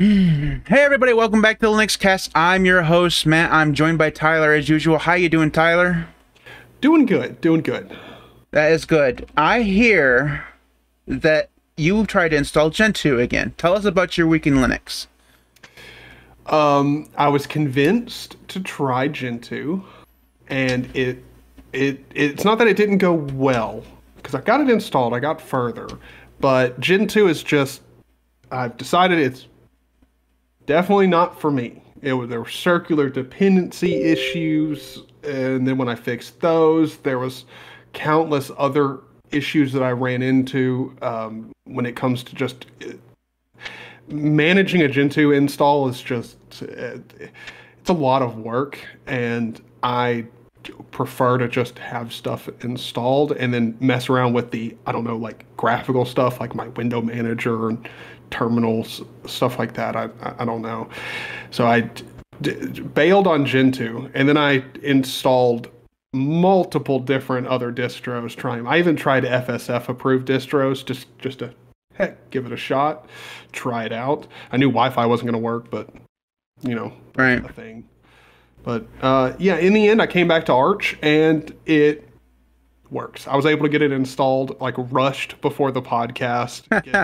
Hey everybody, welcome back to Linuxcast. I'm your host, Matt. I'm joined by Tyler as usual. How you doing, Tyler? Doing good, doing good. That is good. I hear that you tried to install Gentoo again. Tell us about your week in Linux. I was convinced to try Gentoo, and it's not that it didn't go well, because I got it installed, I got further, but Gentoo is just, I've decided it's definitely not for me. There were circular dependency issues, and then when I fixed those, there was countless other issues that I ran into when it comes to just managing a Gentoo install. Is just it's a lot of work, and I prefer to just have stuff installed and then mess around with the graphical stuff like my window manager and terminals, stuff like that. I don't know. So I bailed on Gentoo, and then I installed multiple different other distros. I even tried FSF approved distros just to give it a shot, try it out. I knew Wi-Fi wasn't going to work, but you know, right, a thing. But yeah, in the end, I came back to Arch, and it works. I was able to get it installed, like, rushed before the podcast.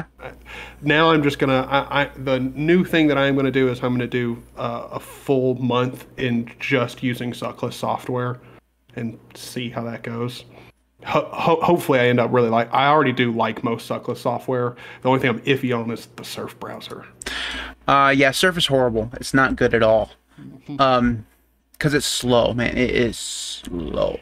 Now I'm just gonna, the new thing that I'm gonna do is I'm gonna do a full month in just using suckless software and see how that goes. Hopefully I end up really I already do like most suckless software. The only thing I'm iffy on is the Surf browser. Yeah, Surf is horrible. It's not good at all. Because it's slow, man. It is slow.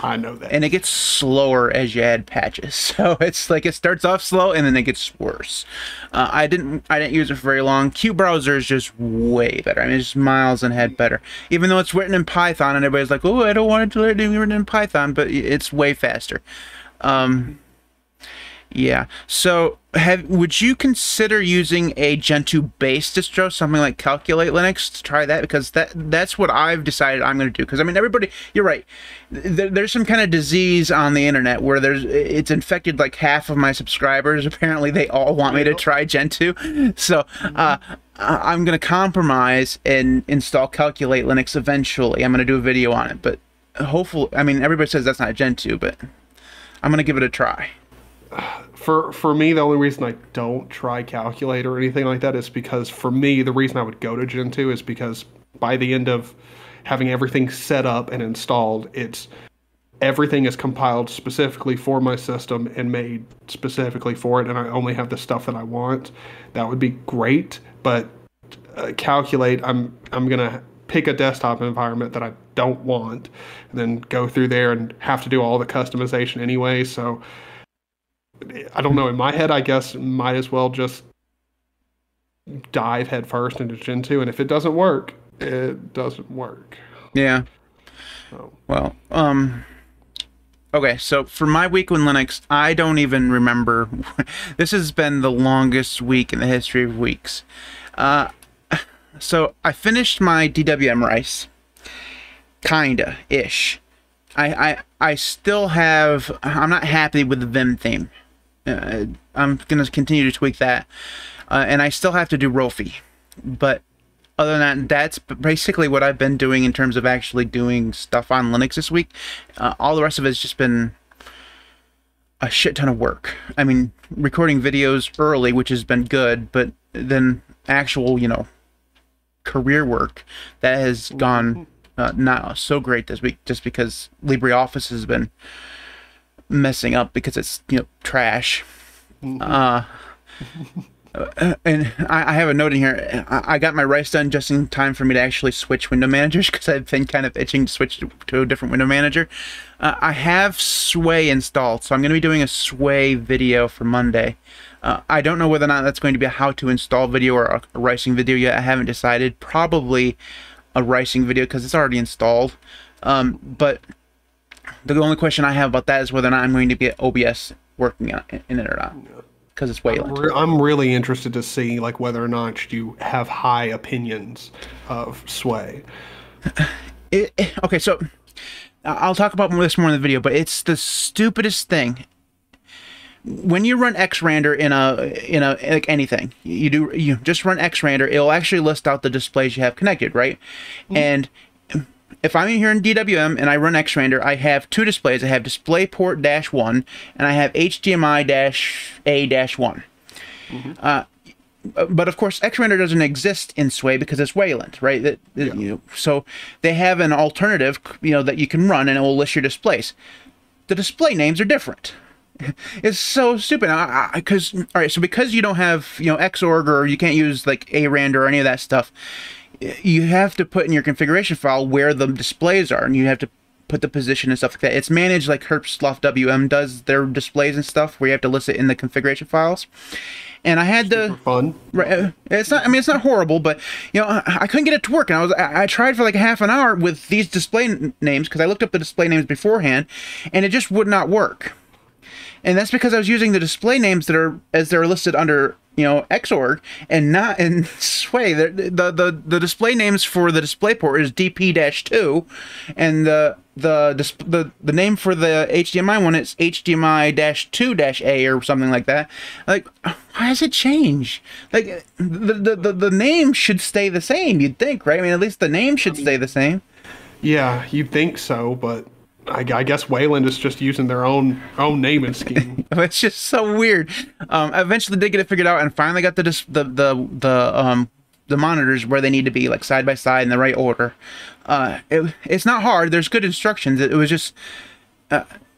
I know that. And it gets slower as you add patches. So it's like it starts off slow and then it gets worse. I didn't use it for very long. QBrowser is just way better. I mean, it's just miles and head better. Even though it's written in Python, and everybody's like, "Oh, I don't want it to be written in Python," but it's way faster. Yeah. So, would you consider using a Gentoo-based distro, something like Calculate Linux, to try that? Because that's what I've decided I'm going to do. Because I mean, everybody, you're right. There's some kind of disease on the internet where it's infected like half of my subscribers. Apparently, they all want me to try Gentoo. So I'm going to compromise and install Calculate Linux eventually. I'm going to do a video on it, but hopefully, I mean, everybody says that's not Gentoo, but I'm going to give it a try. For me, the only reason I don't try Calculate or anything like that is because, for me, the reason I would go to Gentoo is because by the end of having everything set up and installed, everything is compiled specifically for my system and made specifically for it, and I only have the stuff that I want. That would be great, but Calculate, I'm gonna pick a desktop environment that I don't want, and then go through there and have to do all the customization anyway. So, I don't know. In my head, I guess might as well just dive headfirst into Gentoo, and if it doesn't work, it doesn't work. Yeah. So. Well, okay. So for my week in Linux, I don't even remember. This has been the longest week in the history of weeks. So I finished my DWM rice, kinda ish. I still have. I'm not happy with the Vim theme. I'm going to continue to tweak that. And I still have to do Rofi. But other than that, that's basically what I've been doing in terms of actually doing stuff on Linux this week. All the rest of it has just been a shit ton of work. I mean, recording videos early, which has been good, but then actual, you know, career work that has gone not so great this week, just because LibreOffice has been messing up because it's, you know, trash. And I have a note in here. I got my rice done just in time for me to actually switch window managers, because I've been kind of itching to switch to a different window manager. I have Sway installed, so I'm going to be doing a Sway video for Monday. I don't know whether or not that's going to be a how-to install video or a ricing video yet. I haven't decided. Probably a ricing video, because it's already installed. But the only question I have about that is whether or not I'm going to get OBS working in it or not, because it's Wayland. I'm really interested to see, like, whether or not you have high opinions of Sway. Okay, so I'll talk about this more in the video, but it's the stupidest thing. when you run xrandr in a like anything, you just run xrandr, it'll actually list out the displays you have connected, right? Mm-hmm. And if I'm here in DWM and I run xrandr, I have two displays. I have DisplayPort-1 and I have HDMI-A-1. Mm-hmm. But of course, xrandr doesn't exist in Sway because it's Wayland, right? So they have an alternative, that you can run and it will list your displays. The display names are different. It's so stupid. Because you don't have XOrg, or you can't use like arandr or any of that stuff, you have to put in your configuration file where the displays are, and you have to put the position and stuff like that. It's managed like Herpsloft WM does their displays and stuff, where you have to list it in the configuration files. And I had to. Fun. Right, it's not. I mean, it's not horrible, but I couldn't get it to work, and I tried for like half an hour with these display names because I looked up the display names beforehand, and it just would not work. And that's because I was using the display names as they're listed under XOrg and not in Sway. The display names for the display port is DP-2, and the name for the HDMI one is HDMI-2-A or something like that. Like, why does it change? Like the name should stay the same. You'd think, right? I mean, at least the name should stay the same. Yeah, you'd think so, but. I guess Wayland is just using their own naming scheme. It's just so weird. I eventually did get it figured out, and finally got the monitors where they need to be, like side by side in the right order. It's not hard. There's good instructions. It was just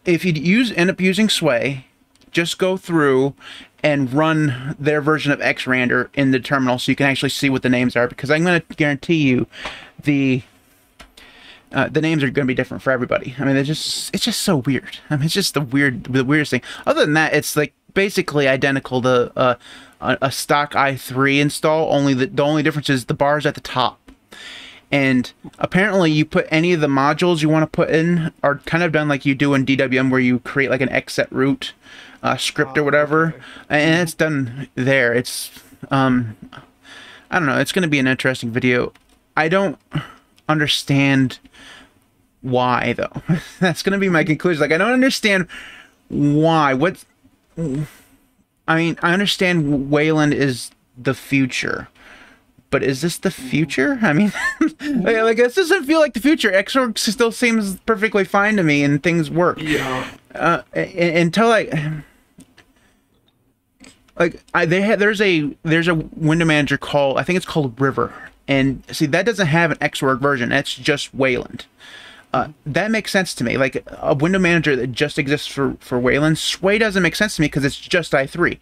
if you end up using Sway, just go through and run their version of xrandr in the terminal so you can actually see what the names are. Because I'm going to guarantee you the names are going to be different for everybody. I mean, it's just so weird. I mean, it's just the weirdest thing. Other than that, it's like basically identical to a stock i3 install. Only the only difference is the bars at the top. And apparently, you put any of the modules you want to put in are kind of done like you do in DWM, where you create like an exset root script or whatever, and it's done there. It's I don't know. It's going to be an interesting video. I don't understand why, though. That's going to be my conclusion. Like, I don't understand why. I mean, I understand Wayland is the future, but is this the future? I mean, like, this doesn't feel like the future. XOrg still seems perfectly fine to me, and things work. Yeah. Until there's a window manager called, I think it's called River. And see, that doesn't have an XOrg version. That's just Wayland. That makes sense to me. Like a window manager that just exists for Wayland. Sway doesn't make sense to me because it's just i3.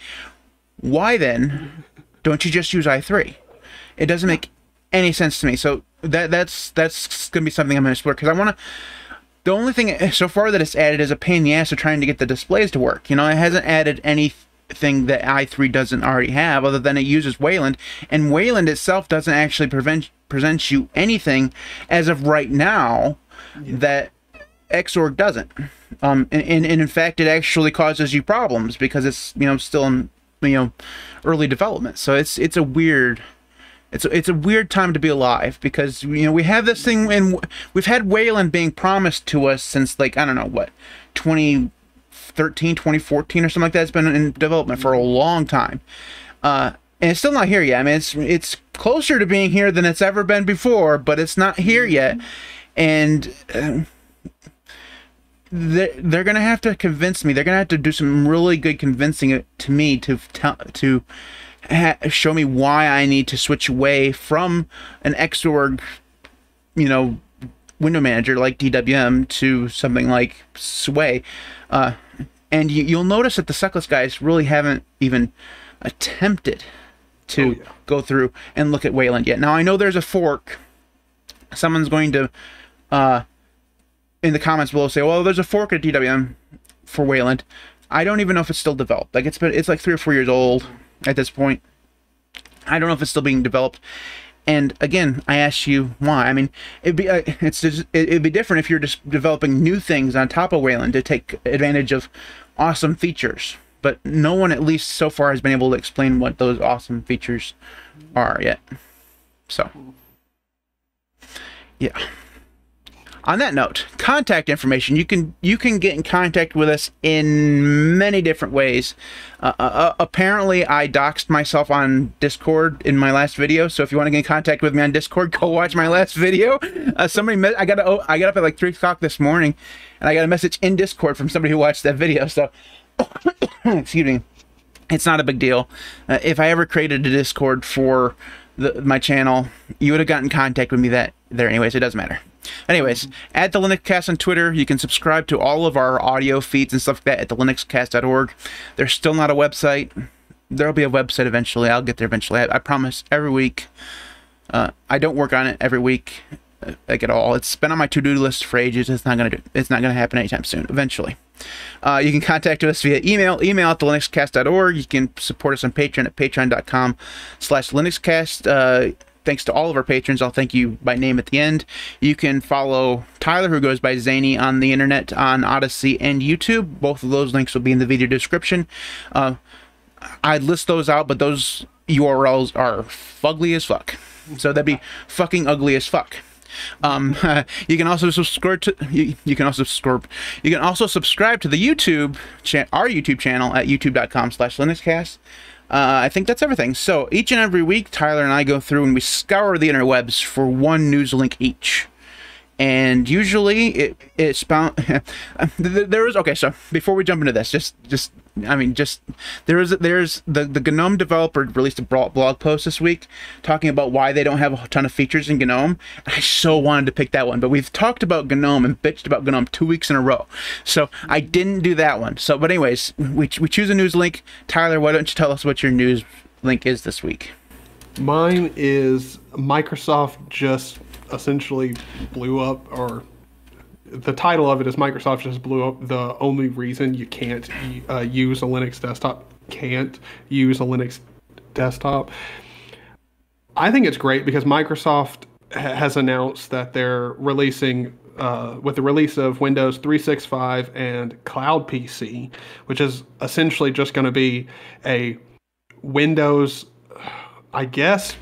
Why then don't you just use i3? It doesn't make any sense to me. So that's gonna be something I'm gonna explore, because I wanna. The only thing so far that it's added is a pain in the ass of trying to get the displays to work. It hasn't added anything that i3 doesn't already have, other than it uses Wayland, and Wayland itself doesn't actually present you anything as of right now that XOrg doesn't. And in fact, it actually causes you problems because it's still in early development. So it's a weird time to be alive, because we have this thing, and we've had Wayland being promised to us since, like, I don't know what, 2014 or something like that. It's been in development for a long time, and it's still not here yet. I mean, it's closer to being here than it's ever been before, but it's not here yet. And they're gonna have to convince me. They're gonna have to do some really good convincing to me to show me why I need to switch away from an XOrg, window manager like DWM to something like Sway. And you'll notice that the suckless guys really haven't even attempted to go through and look at Wayland yet. Now, I know there's a fork. Someone's going to, in the comments below, say, well, there's a fork at DWM for Wayland. I don't even know if it's still developed. Like, it's like 3 or 4 years old at this point. I don't know if it's still being developed. And again, I ask you why. I mean, it'd be different if you're just developing new things on top of Wayland to take advantage of awesome features. But no one, at least so far, has been able to explain what those awesome features are yet. So, yeah. On that note, contact information. You can get in contact with us in many different ways. Apparently, I doxed myself on Discord in my last video. So if you want to get in contact with me on Discord, go watch my last video. I got up at like 3 o'clock this morning, and I got a message in Discord from somebody who watched that video. So excuse me. It's not a big deal. If I ever created a Discord for my channel, you would have gotten in contact with me there anyways. It doesn't matter. Anyways, at the Linuxcast on Twitter, you can subscribe to all of our audio feeds and stuff like that at the linuxcast.org. There's still not a website. There'll be a website eventually. I'll get there eventually. I promise. Every week. I don't work on it every week, like at all. It's been on my to-do list for ages. It's not gonna happen anytime soon. Eventually. You can contact us via email at thelinuxcast.org. You can support us on Patreon at patreon.com/linuxcast. Thanks to all of our patrons. I'll thank you by name at the end. You can follow Tyler, who goes by Zany, on the internet, on Odyssey and YouTube. Both of those links will be in the video description. I'd list those out, but those URLs are fugly as fuck. So that'd be fucking ugly as fuck. You can also subscribe to the YouTube our YouTube channel at youtube.com/linuxcast. I think that's everything. So each and every week, Tyler and I go through and we scour the interwebs for one news link each, and usually it's bound. So before we jump into this, the GNOME developer released a blog post this week talking about why they don't have a ton of features in GNOME. I so wanted to pick that one, but we've talked about GNOME and bitched about GNOME 2 weeks in a row, so I didn't do that one. So, but anyways, we choose a news link. Tyler, why don't you tell us what your news link is this week? Mine is Microsoft just essentially blew up, or the title of it is Microsoft just blew up the only reason you can't use a Linux desktop. Can't use a Linux desktop. I think it's great because Microsoft has announced that they're releasing, with the release of Windows 365 and Cloud PC, which is essentially just going to be a Windows, I guess,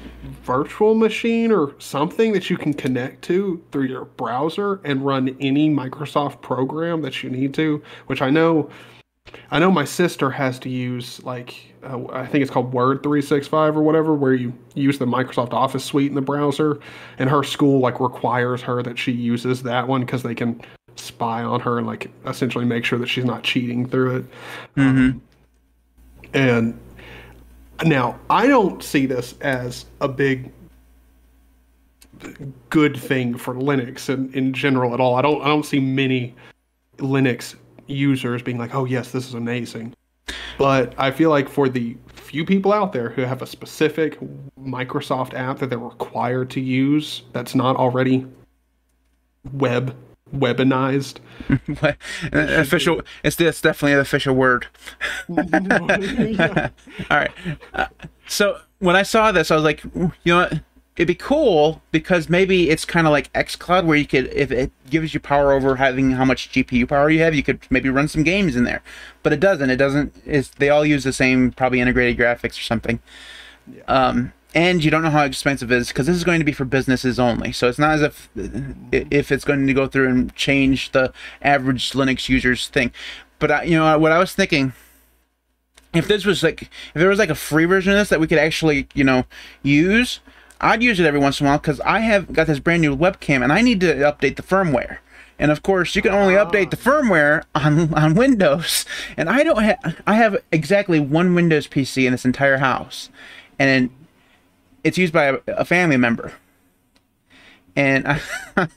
virtual machine or something that you can connect to through your browser and run any Microsoft program that you need to, which I know my sister has to use, like, I think it's called Word 365 or whatever, where you use the Microsoft Office suite in the browser, and her school, like, requires her that she uses that one because they can spy on her and, like, essentially make sure that she's not cheating through it. And now, I don't see this as a big good thing for Linux in general at all. I don't see many Linux users being like, oh yes, this is amazing. But I feel like for the few people out there who have a specific Microsoft app that they're required to use that's not already webinized. Official. It's definitely an official word. Yeah. All right. So when I saw this, I was like, you know what? It'd be cool because maybe it's kind of like xCloud, where you could, if it gives you power over having how much GPU power you have, you could maybe run some games in there. But it doesn't. It's, they all use the same probably integrated graphics or something. Yeah. And you don't know how expensive it is, because this is going to be for businesses only. So it's not as if it's going to go through and change the average Linux user's thing. But what I was thinking, if there was like a free version of this that we could actually use, I'd use it every once in a while, because I have got this brand new webcam and I need to update the firmware. And of course, you can only update the firmware on Windows. And I have exactly one Windows PC in this entire house, and it's used by a family member, and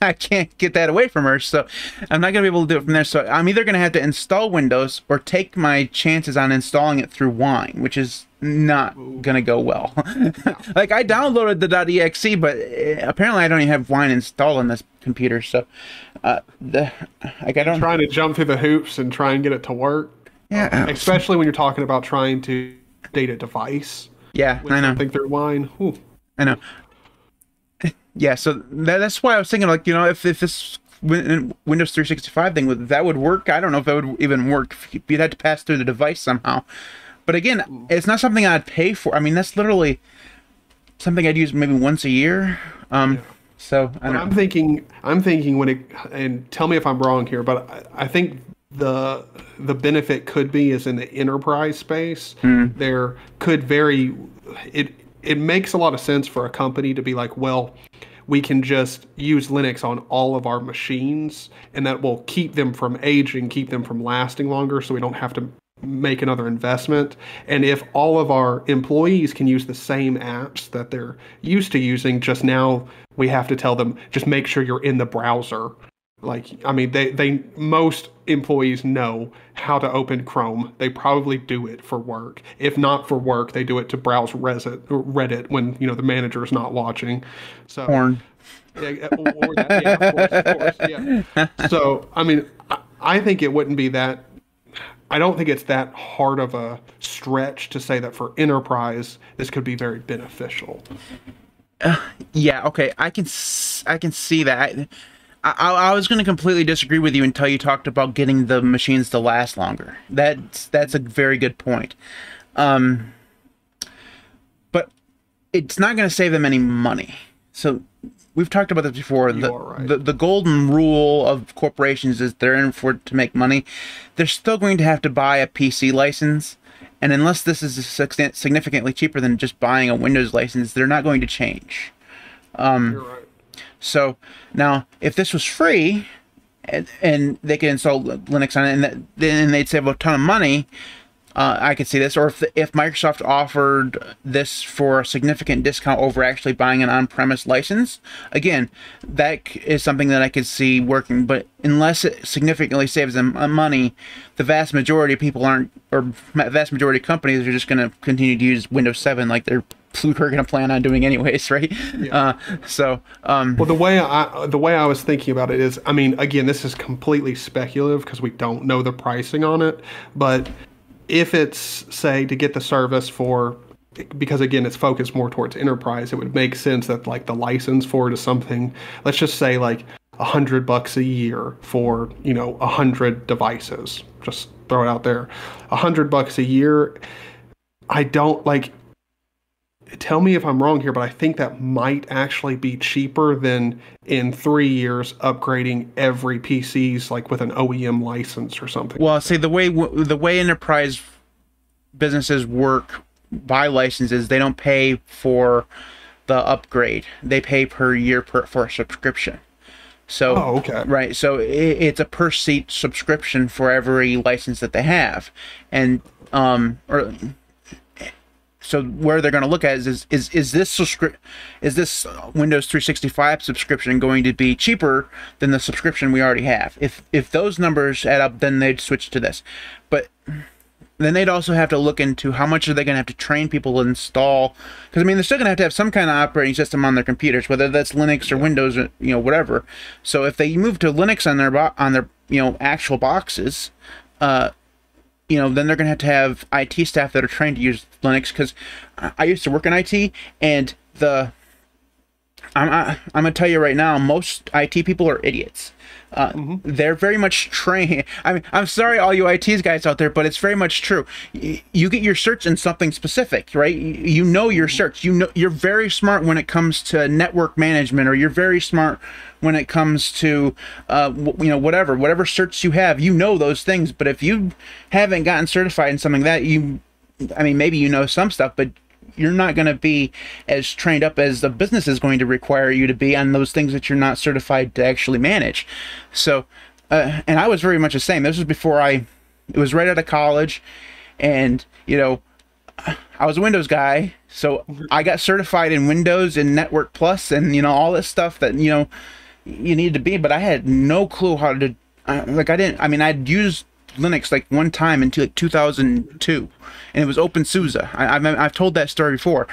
I can't get that away from her, so I'm not going to be able to do it from there. So I'm either going to have to install Windows or take my chances on installing it through Wine, which is not going to go well. Like, I downloaded the .exe, but apparently I don't even have Wine installed on this computer, so trying to jump through the hoops and try and get it to work. Yeah, especially when you're talking about trying to date a device. Yeah, I know. I think they're Wine. Ooh. I know. Yeah, so that's why I was thinking, like, if this Windows 365 thing that would work. I don't know if that would even work. You'd have to pass through the device somehow. But again, it's not something I'd pay for. I mean, that's literally something I'd use maybe once a year. So I don't know. I'm thinking when it, and tell me if I'm wrong here, but I think the benefit could be is in the enterprise space. Mm. There could vary. It makes a lot of sense for a company to be like, well, we can just use Linux on all of our machines, and that will keep them from aging, keep them from lasting longer, so we don't have to make another investment. And if all of our employees can use the same apps that they're used to using, just now we have to tell them, just make sure you're in the browser. Like, I mean, most employees know how to open Chrome. They probably do it for work. If not for work, they do it to browse Reddit when, you know, the manager is not watching. So, porn. Yeah, or that, yeah, of course, yeah. So, I mean, I think it wouldn't be that. I don't think it's that hard of a stretch to say that for enterprise, this could be very beneficial. Yeah. Okay. I can see that. I was going to completely disagree with you until you talked about getting the machines to last longer. That's a very good point. But it's not going to save them any money. So we've talked about this before. The golden rule of corporations is they're in for to make money. They're still going to have to buy a PC license. And unless this is significantly cheaper than just buying a Windows license, they're not going to change. You're right. So now, if this was free, and they could install Linux on it, and then they'd save a ton of money, I could see this. Or if Microsoft offered this for a significant discount over actually buying an on-premise license, again, that is something that I could see working. But unless it significantly saves them money, the vast majority of people aren't, or vast majority of companies are just going to continue to use Windows 7 like they're going to plan on doing anyways, right? Yeah. Well, the way I was thinking about it is, I mean, again, this is completely speculative because we don't know the pricing on it. But if it's, say, to get the service for, because again, it's focused more towards enterprise, it would make sense that like the license for it is something, let's just say like $100 a yeer for, you know, 100 devices. Just throw it out there. $100 a year. I don't like. Tell me if I'm wrong here, but I think that might actually be cheaper than in 3 years upgrading every PC's like with an OEM license or something. Well, see, the way enterprise businesses work by licenses, they don't pay for the upgrade; they pay per year for a subscription. So, oh, okay, right. So it's a per seat subscription for every license that they have, and So where they're going to look at is this Windows 365 subscription going to be cheaper than the subscription we already have? If those numbers add up, then they'd switch to this. But then they'd also have to look into how much are they going to have to train people to install, because I mean they're still going to have some kind of operating system on their computers, whether that's Linux or Windows, or, you know, whatever. So if they move to Linux on their you know, actual boxes, you know, then they're going to have IT staff that are trained to use Linux, because I used to work in IT, and I'm going to tell you right now, most IT people are idiots. They're very much trained. I mean, I'm sorry, all you IT guys out there, but it's very much true. You get your search in something specific, right? You know your search. You know, you're very smart when it comes to network management, or you're very smart when it comes to, you know, whatever search you have. You know those things, but if you haven't gotten certified in something that you, I mean, maybe you know some stuff, but you're not going to be as trained up as the business is going to require you to be on those things that you're not certified to actually manage. So, and I was very much the same. This was before it was right out of college, and, you know, I was a Windows guy, so I got certified in Windows and Network Plus and, you know, all this stuff that, you know, you need to be, but I had no clue how to, I'd used Linux like one time in like 2002, and it was OpenSUSE. I've told that story before.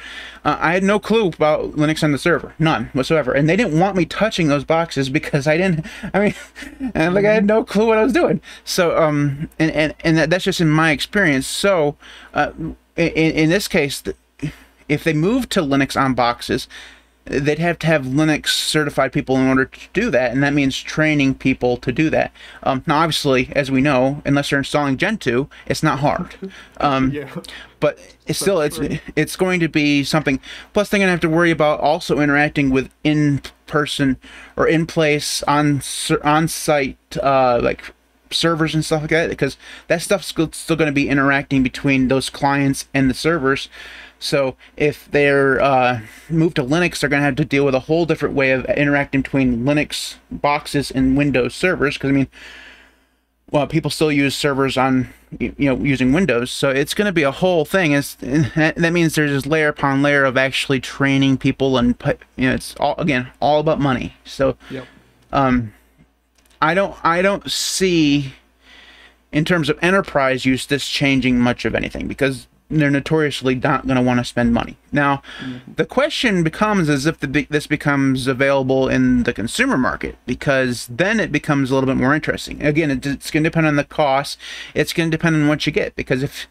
I had no clue about Linux on the server, none whatsoever, and they didn't want me touching those boxes because I had no clue what I was doing. So and that's just in my experience. So in this case, if they move to Linux on boxes, they'd have to have Linux certified people in order to do that, and that means training people to do that. Now, obviously, as we know, unless they're installing Gentoo, it's not hard. Yeah. But it's still, it's going to be something. Plus, they're going to have to worry about also interacting with in-person or in-place on-site like servers and stuff like that, because that stuff's still going to be interacting between those clients and the servers. So if they're moved to Linux, they're going to have to deal with a whole different way of interacting between Linux boxes and Windows servers. Because I mean, well, people still use servers on, you know, using Windows. So it's going to be a whole thing. It's, that means there's this layer upon layer of actually training people, and you know, it's all, again, all about money. So, yep. I don't see, in terms of enterprise use, this changing much of anything, because they're notoriously not going to want to spend money. Now, the question becomes, is if this becomes available in the consumer market, because then it becomes a little bit more interesting. Again, it's going to depend on the cost. It's going to depend on what you get, because if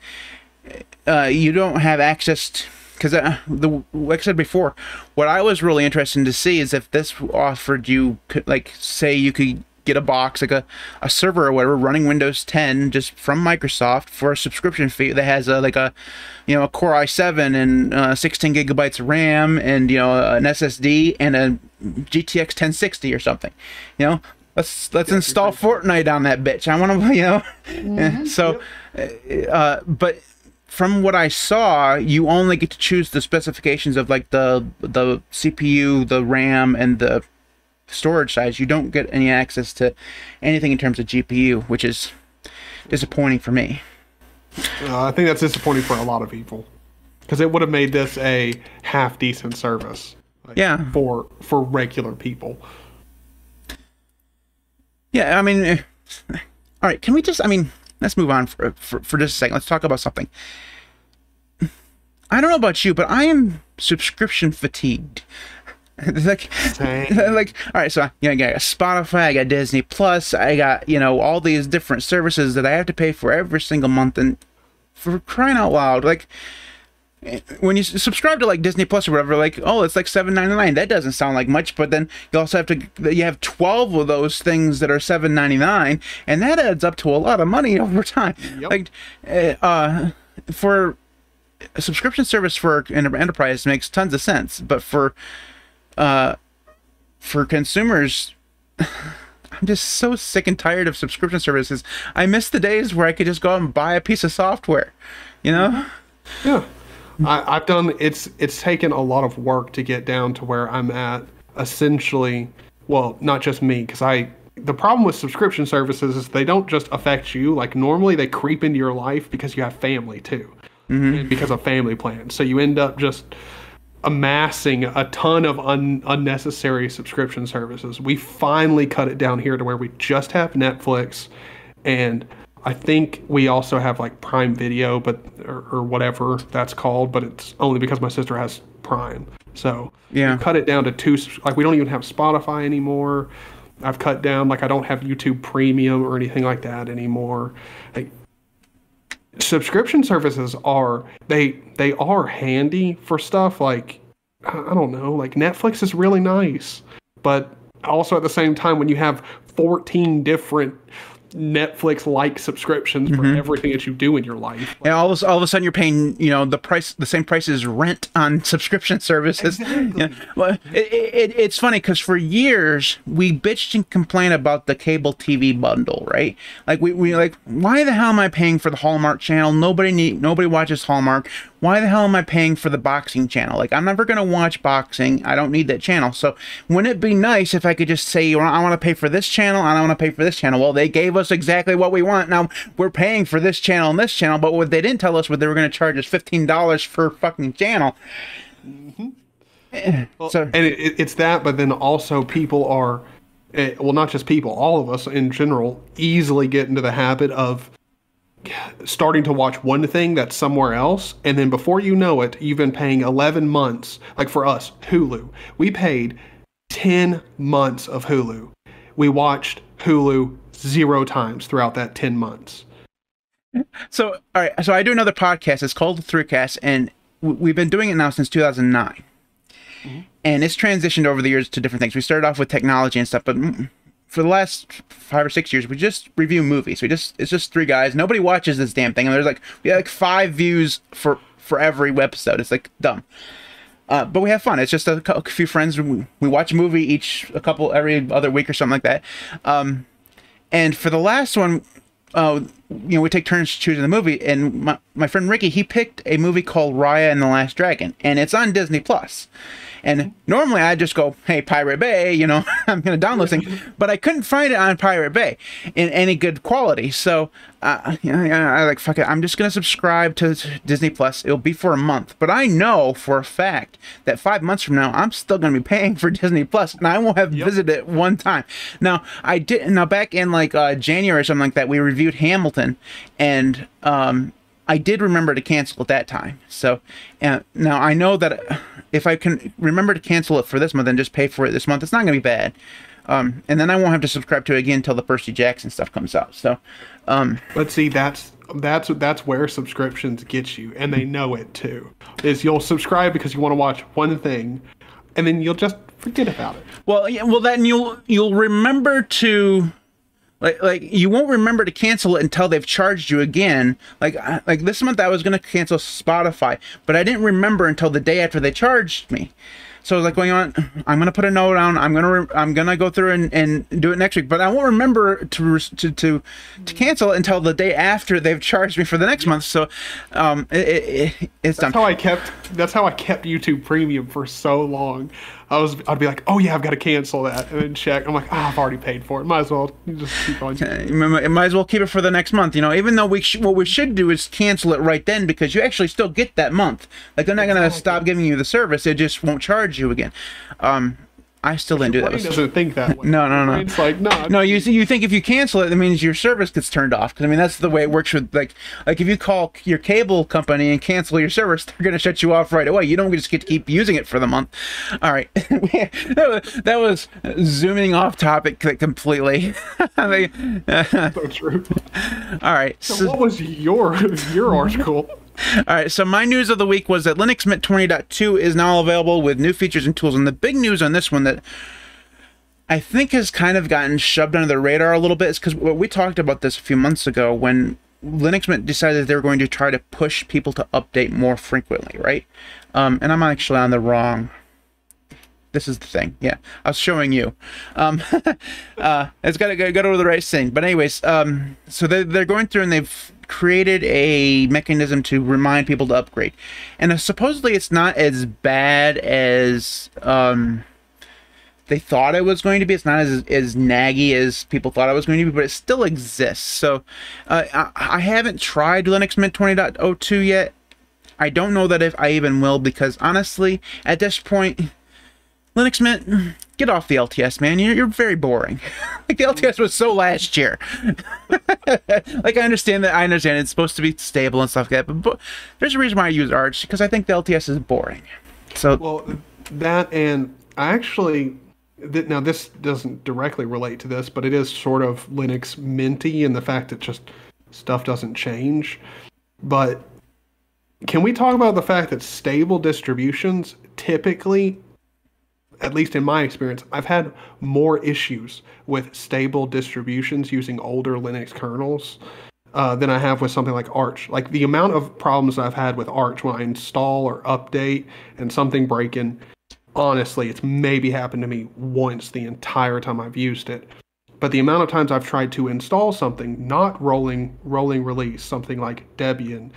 you don't have access to, because like I said before, what I was really interested to see is if this offered you, like, say you could get a box, like a server or whatever, running Windows 10 just from Microsoft for a subscription fee that has a Core i7 and 16 gigabytes of RAM and, you know, an SSD and a GTX 1060 or something. You know, let's install Fortnite on that bitch. I want to, you know. Mm-hmm. So, but from what I saw, you only get to choose the specifications of like the CPU, the RAM, and the storage size. You don't get any access to anything in terms of GPU, which is disappointing for me. I think that's disappointing for a lot of people, because it would have made this a half decent service, like, yeah, for regular people. Yeah, I mean, all right, can we just, I mean, let's move on for just a second. Let's talk about something. I don't know about you, but I am subscription fatigued. like, all right, so you know, I got Spotify, I got Disney Plus, I got, you know, all these different services that I have to pay for every single month, and for crying out loud, like, when you subscribe to like Disney Plus or whatever, like, oh, it's like $7.99. That doesn't sound like much, but then you also have to, you have 12 of those things that are $7.99, and that adds up to a lot of money over time. Yep. Like, for a subscription service for an enterprise makes tons of sense, but for consumers, I'm just so sick and tired of subscription services. I miss the days where I could just go out and buy a piece of software, you know? Yeah. I've done, it's taken a lot of work to get down to where I'm at, essentially. Well, not just me, because the problem with subscription services is they don't just affect you. Like, normally they creep into your life because you have family too, mm-hmm. because of family plans. So you end up just amassing a ton of unnecessary subscription services. We finally cut it down here to where we just have Netflix, and I think we also have like Prime Video, but or whatever that's called, but it's only because my sister has Prime. So yeah, cut it down to two. Like, we don't even have Spotify anymore. I've cut down, like, I don't have YouTube Premium or anything like that anymore. Like, subscription services are, they are handy for stuff like, I don't know, like Netflix is really nice, but also at the same time, when you have 14 different Netflix-like subscriptions for mm-hmm. everything that you do in your life, like, and all of a sudden you're paying, you know, the same price as rent on subscription services. Exactly. You know, well, it's funny, because for years we bitched and complained about the cable TV bundle, right? Like, we like, why the hell am I paying for the Hallmark Channel? Nobody watches Hallmark. Why the hell am I paying for the boxing channel? Like, I'm never gonna watch boxing. I don't need that channel. So wouldn't it be nice if I could just say, well, I want to pay for this channel and I want to pay for this channel? Well, they gave us exactly what we want. Now we're paying for this channel and this channel, but what they didn't tell us was they were going to charge us $15 for fucking channel. Mm-hmm. Well, so, and it's that, but then also people are, well, not just people, all of us in general, easily get into the habit of starting to watch one thing that's somewhere else, and then before you know it, you've been paying 11 months. Like for us, Hulu, we paid 10 months of Hulu. We watched Hulu 0 times throughout that 10 months. So, all right. So I do another podcast. It's called The Throughcast, and we've been doing it now since 2009. And it's transitioned over the years to different things. We started off with technology and stuff, but for the last 5 or 6 years, we just review movies. It's just three guys. Nobody watches this damn thing, and there's like we have like 5 views for every webisode. It's like dumb. But we have fun. It's just a few friends. We watch a movie each every other week or something like that. And for the last one, you know, we take turns choosing the movie. And my friend Ricky, he picked a movie called Raya and the Last Dragon, and it's on Disney+. And normally I just go, hey, Pirate Bay, you know, I'm going to download thing, but I couldn't find it on Pirate Bay in any good quality. So you know, I like, fuck it, I'm just going to subscribe to Disney+. It'll be for a month, but I know for a fact that 5 months from now, I'm still going to be paying for Disney+, and I won't have visited it one time. Now, I didn't, now back in like January or something like that, we reviewed Hamilton, and I did remember to cancel at that time. So now I know that if I can remember to cancel it for this month and just pay for it this month, it's not going to be bad. And then I won't have to subscribe to it again until the Percy Jackson stuff comes out. So, let's see, that's where subscriptions get you. And they know it too, is you'll subscribe because you want to watch one thing and then you'll just forget about it. Well, yeah, well then you'll remember to, Like you won't remember to cancel it until they've charged you again. Like this month I was going to cancel Spotify, but I didn't remember until the day after they charged me. So I was like going on, I'm going to put a note down. I'm going to go through and do it next week, but I won't remember to cancel it until the day after they've charged me for the next month. So it's done. That's how I kept YouTube Premium for so long. I'd be like, oh yeah, I've got to cancel that, and then check. I'm like, oh, I've already paid for it. Might as well just keep on. Might as well keep it for the next month. You know, even though what we should do is cancel it right then, because you actually still get that month. Like they're not going to stop giving you the service; they just won't charge you again. I still didn't do that. It doesn't think that way. No. It's like no. You think if you cancel it, that means your service gets turned off. Because I mean, that's the way it works with like if you call your cable company and cancel your service, they're gonna shut you off right away. You don't just get to keep using it for the month. All right, that was zooming off topic completely. So true. All right. So what was your article? All right, so my news of the week was that Linux Mint 20.2 is now available with new features and tools. And the big news on this one that I think has kind of gotten shoved under the radar a little bit is because we talked about this a few months ago when Linux Mint decided they were going to try to push people to update more frequently, right? And I'm actually on the wrong... This is the thing. Yeah, I was showing you. It's got to go to the right thing. But anyways, so they're going through and they've created a mechanism to remind people to upgrade. And supposedly it's not as bad as they thought it was going to be. It's not as naggy as people thought it was going to be, but it still exists. So I haven't tried Linux Mint 20.02 yet. I don't know that if I even will, because honestly, at this point... Linux Mint, get off the LTS, man. You're very boring. Like, the LTS was so last year. Like, I understand it's supposed to be stable and stuff like that, but there's a reason why I use Arch, because I think the LTS is boring. So, well, that, and I actually, now this doesn't directly relate to this, but it is sort of Linux Minty in the fact that just stuff doesn't change. But can we talk about the fact that stable distributions typically, at least in my experience, I've had more issues with stable distributions using older Linux kernels than I have with something like Arch. Like, the amount of problems I've had with Arch when I install or update and something breaking, honestly, it's maybe happened to me once the entire time I've used it. But the amount of times I've tried to install something, not rolling release, something like Debian,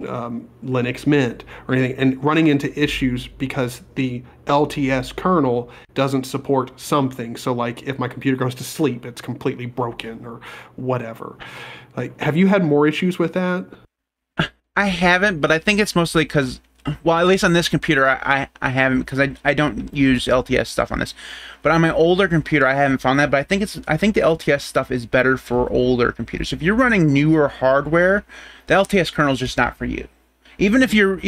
Linux Mint or anything, and running into issues because the LTS kernel doesn't support something. So like if my computer goes to sleep, it's completely broken or whatever. Like, have you had more issues with that? I haven't, but I think it's mostly because, well, at least on this computer, I haven't, because I don't use LTS stuff on this. But on my older computer, I haven't found that. But I think the LTS stuff is better for older computers. If you're running newer hardware, the LTS kernel is just not for you. Even if your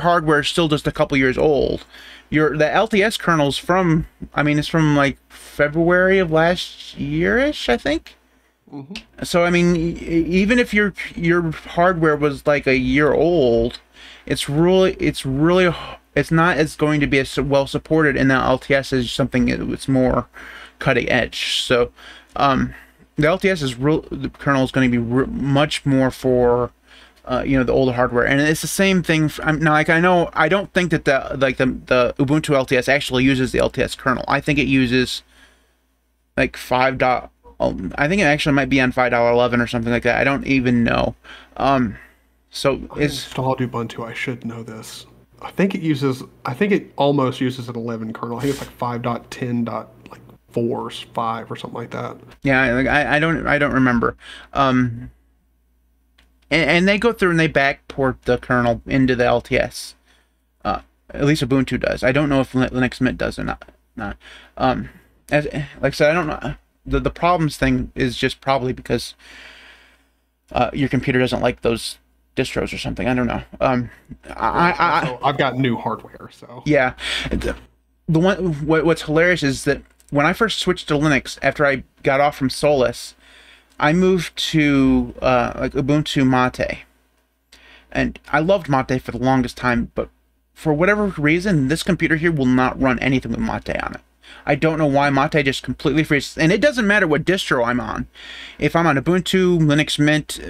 hardware is still just a couple years old, the LTS kernel's from, I mean, it's from like February of last year-ish, I think. Mm-hmm. So I mean, even if your hardware was like a year old, it's really it's not as going to be as well supported, and now LTS is something that's more cutting edge. So the LTS is real, the kernel is going to be much more for you know, the older hardware, and it's the same thing. Now, like, I know I don't think that the Ubuntu LTS actually uses the LTS kernel. I think it uses like I think it actually might be on 5.11 or something like that. I don't even know. So I installed Ubuntu. I should know this. I think it almost uses an 11 kernel. I think it's like 5.10.4 or 5 or something like that. Yeah, like I don't remember. And they go through and they backport the kernel into the LTS. At least Ubuntu does. I don't know if Linux Mint does or not. Like I said, I don't know. The problems thing is just probably because your computer doesn't like those distros or something. I don't know. I've got new hardware, so yeah. The one what's hilarious is that when I first switched to Linux after I got off from Solus, I moved to like Ubuntu Mate, and I loved Mate for the longest time, but for whatever reason, this computer here will not run anything with Mate on it. I don't know why. Mate just completely freezes, and it doesn't matter what distro I'm on. If I'm on Ubuntu, Linux Mint,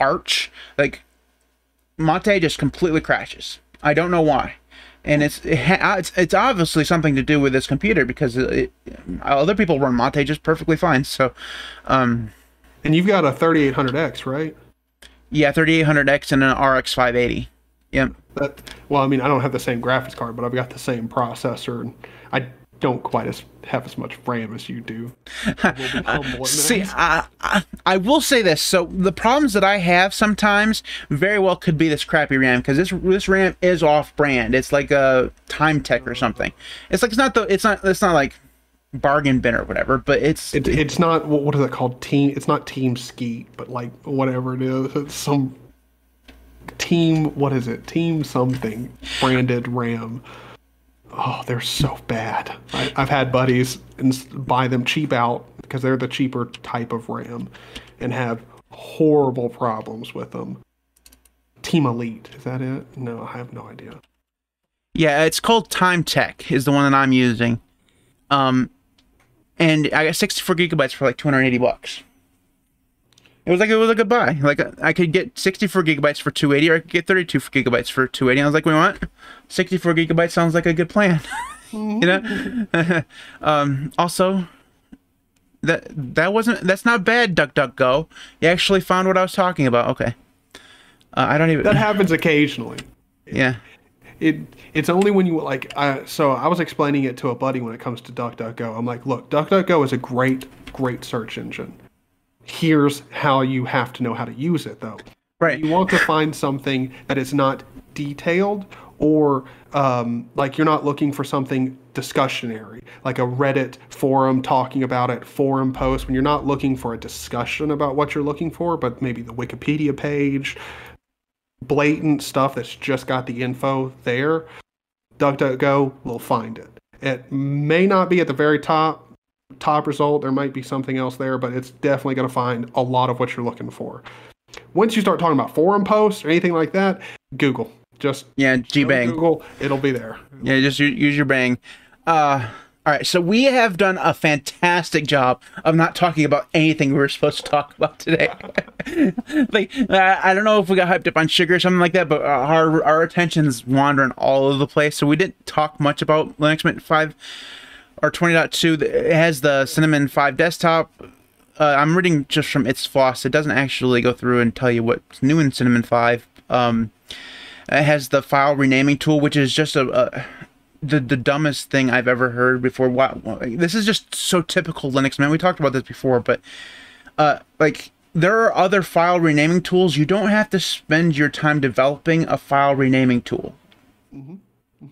Arch, like Mate just completely crashes. I don't know why. And it's obviously something to do with this computer, because other people run Mate just perfectly fine. So, and you've got a 3800X, right? Yeah, 3800X and an RX 580. Yeah. Well, I mean, I don't have the same graphics card, but I've got the same processor, and I don't quite have as much RAM as you do. See, I will say this. So the problems that I have sometimes very well could be this crappy RAM, because this RAM is off-brand. It's like a Timetech or something. It's like it's not like bargain bin or whatever, but it's not what is it called? It's not Team Skeet, but like whatever it is, it's some Team. What is it? Team something branded RAM. Oh, they're so bad. I've had buddies buy them cheap out because they're the cheaper type of RAM, and have horrible problems with them. Team Elite, is that it? No, I have no idea. Yeah, it's called Timetech is the one that I'm using. And I got 64 gigabytes for like $280. It was a good buy. Like I could get 64 gigabytes for $280, or I could get 32 gigabytes for $280. I was like, we want 64 gigabytes sounds like a good plan, you know. Also, that's not bad. DuckDuckGo, you actually found what I was talking about. Okay, I don't even. That happens occasionally. Yeah. It's only when you like. So I was explaining it to a buddy when it comes to DuckDuckGo. I'm like, look, DuckDuckGo is a great search engine. Here's how you have to know how to use it, though. Right. You want to find something that is not detailed, or like you're not looking for something discussionary, like a Reddit forum talking about it, forum post, when you're not looking for a discussion about what you're looking for, but maybe the Wikipedia page, blatant stuff that's just got the info there, DuckDuckGo will find it. It may not be at the very top result, there might be something else there, but it's definitely going to find a lot of what you're looking for. Once you start talking about forum posts or anything like that, Google. Just yeah, Gbang. Google, it'll be there. Yeah, just use your Bang. All right, so we have done a fantastic job of not talking about anything we were supposed to talk about today. Like I don't know if we got hyped up on sugar or something like that, but our attention's wandering all over the place, so we didn't talk much about Linux Mint 5. Or 20.2, it has the Cinnamon 5 desktop. I'm reading just from its floss. It doesn't actually go through and tell you what's new in Cinnamon 5. It has the file renaming tool, which is just the dumbest thing I've ever heard before. Wow, this is just so typical Linux, man. We talked about this before, but like there are other file renaming tools. You don't have to spend your time developing a file renaming tool. Mm-hmm.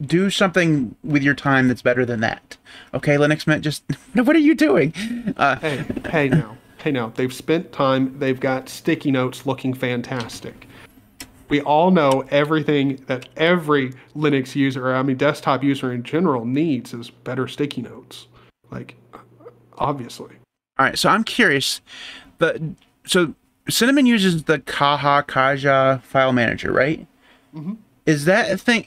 Do something with your time that's better than that. Okay, Linux Mint, just what are you doing? Hey now, they've spent time, they've got sticky notes looking fantastic. We all know everything that every Linux user, or I mean desktop user in general, needs is better sticky notes. Like, obviously. All right, so I'm curious. So Cinnamon uses the Kaja file manager, right? Mm-hmm. Is that a thing?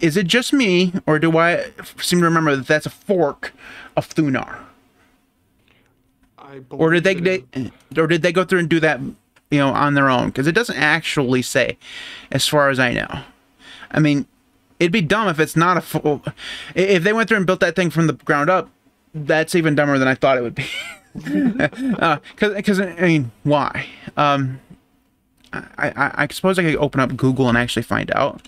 Is it just me, or do I seem to remember that that's a fork of Thunar? Or did they go through and do that, you know, on their own? Because it doesn't actually say, as far as I know. I mean, it'd be dumb if it's not a full. If they went through and built that thing from the ground up, that's even dumber than I thought it would be. Because I mean, why? I suppose I could open up Google and actually find out.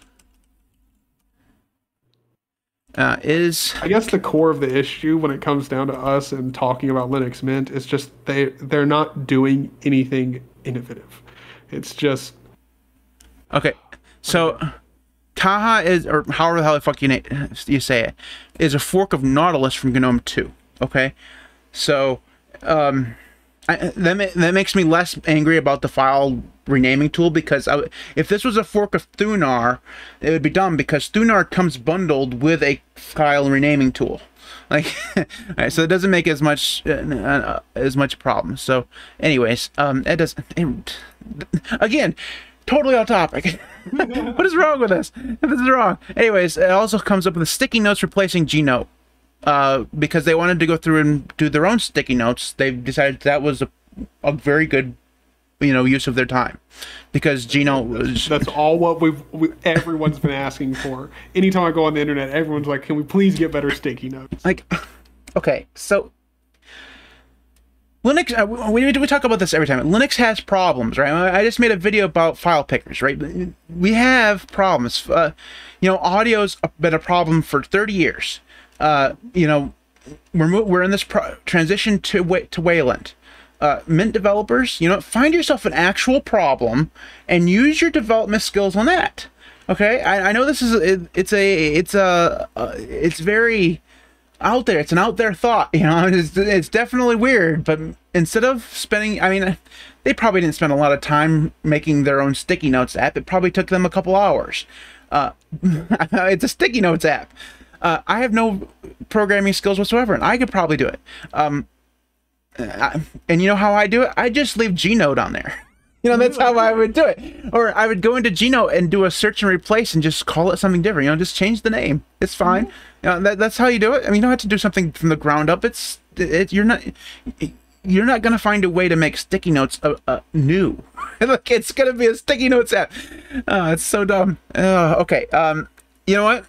I guess the core of the issue when it comes down to us and talking about Linux Mint is just they're not doing anything innovative. It's just okay. So Taha is, or however the hell the fuck you say it, is a fork of Nautilus from GNOME 2. Okay, so that makes me less angry about the file renaming tool, because if this was a fork of Thunar, it would be dumb because Thunar comes bundled with a file renaming tool. Like, all right, so it doesn't make as much problem. So, anyways, it doesn't. Again, totally off topic. What is wrong with us? This is wrong. Anyways, it also comes up with sticky notes replacing Gino, because they wanted to go through and do their own sticky notes. They decided that was a very good, you know, use of their time, because Gino—that's all what everyone's been asking for. Anytime I go on the internet, everyone's like, "Can we please get better sticky notes?" Like, okay, so Linux. We talk about this every time. Linux has problems, right? I just made a video about file pickers, right? We have problems. You know, audio's been a problem for 30 years. You know, we're in this transition to Wayland. Mint developers, you know, find yourself an actual problem and use your development skills on that. Okay, I know this is it's very out there. It's an out there thought, you know. It's definitely weird, but instead of spending, I mean, they probably didn't spend a lot of time making their own sticky notes app. It probably took them a couple hours. It's a sticky notes app. I have no programming skills whatsoever, and I could probably do it. And you know how I do it? I just leave Gnode on there. You know, that's how I would do it. Or I would go into Gnode and do a search and replace and just call it something different. You know, just change the name. It's fine. You know, that's how you do it. I mean, you don't have to do something from the ground up. You're not going to find a way to make sticky notes new. Look, it's going to be a sticky notes app. Oh, it's so dumb. Okay. You know what?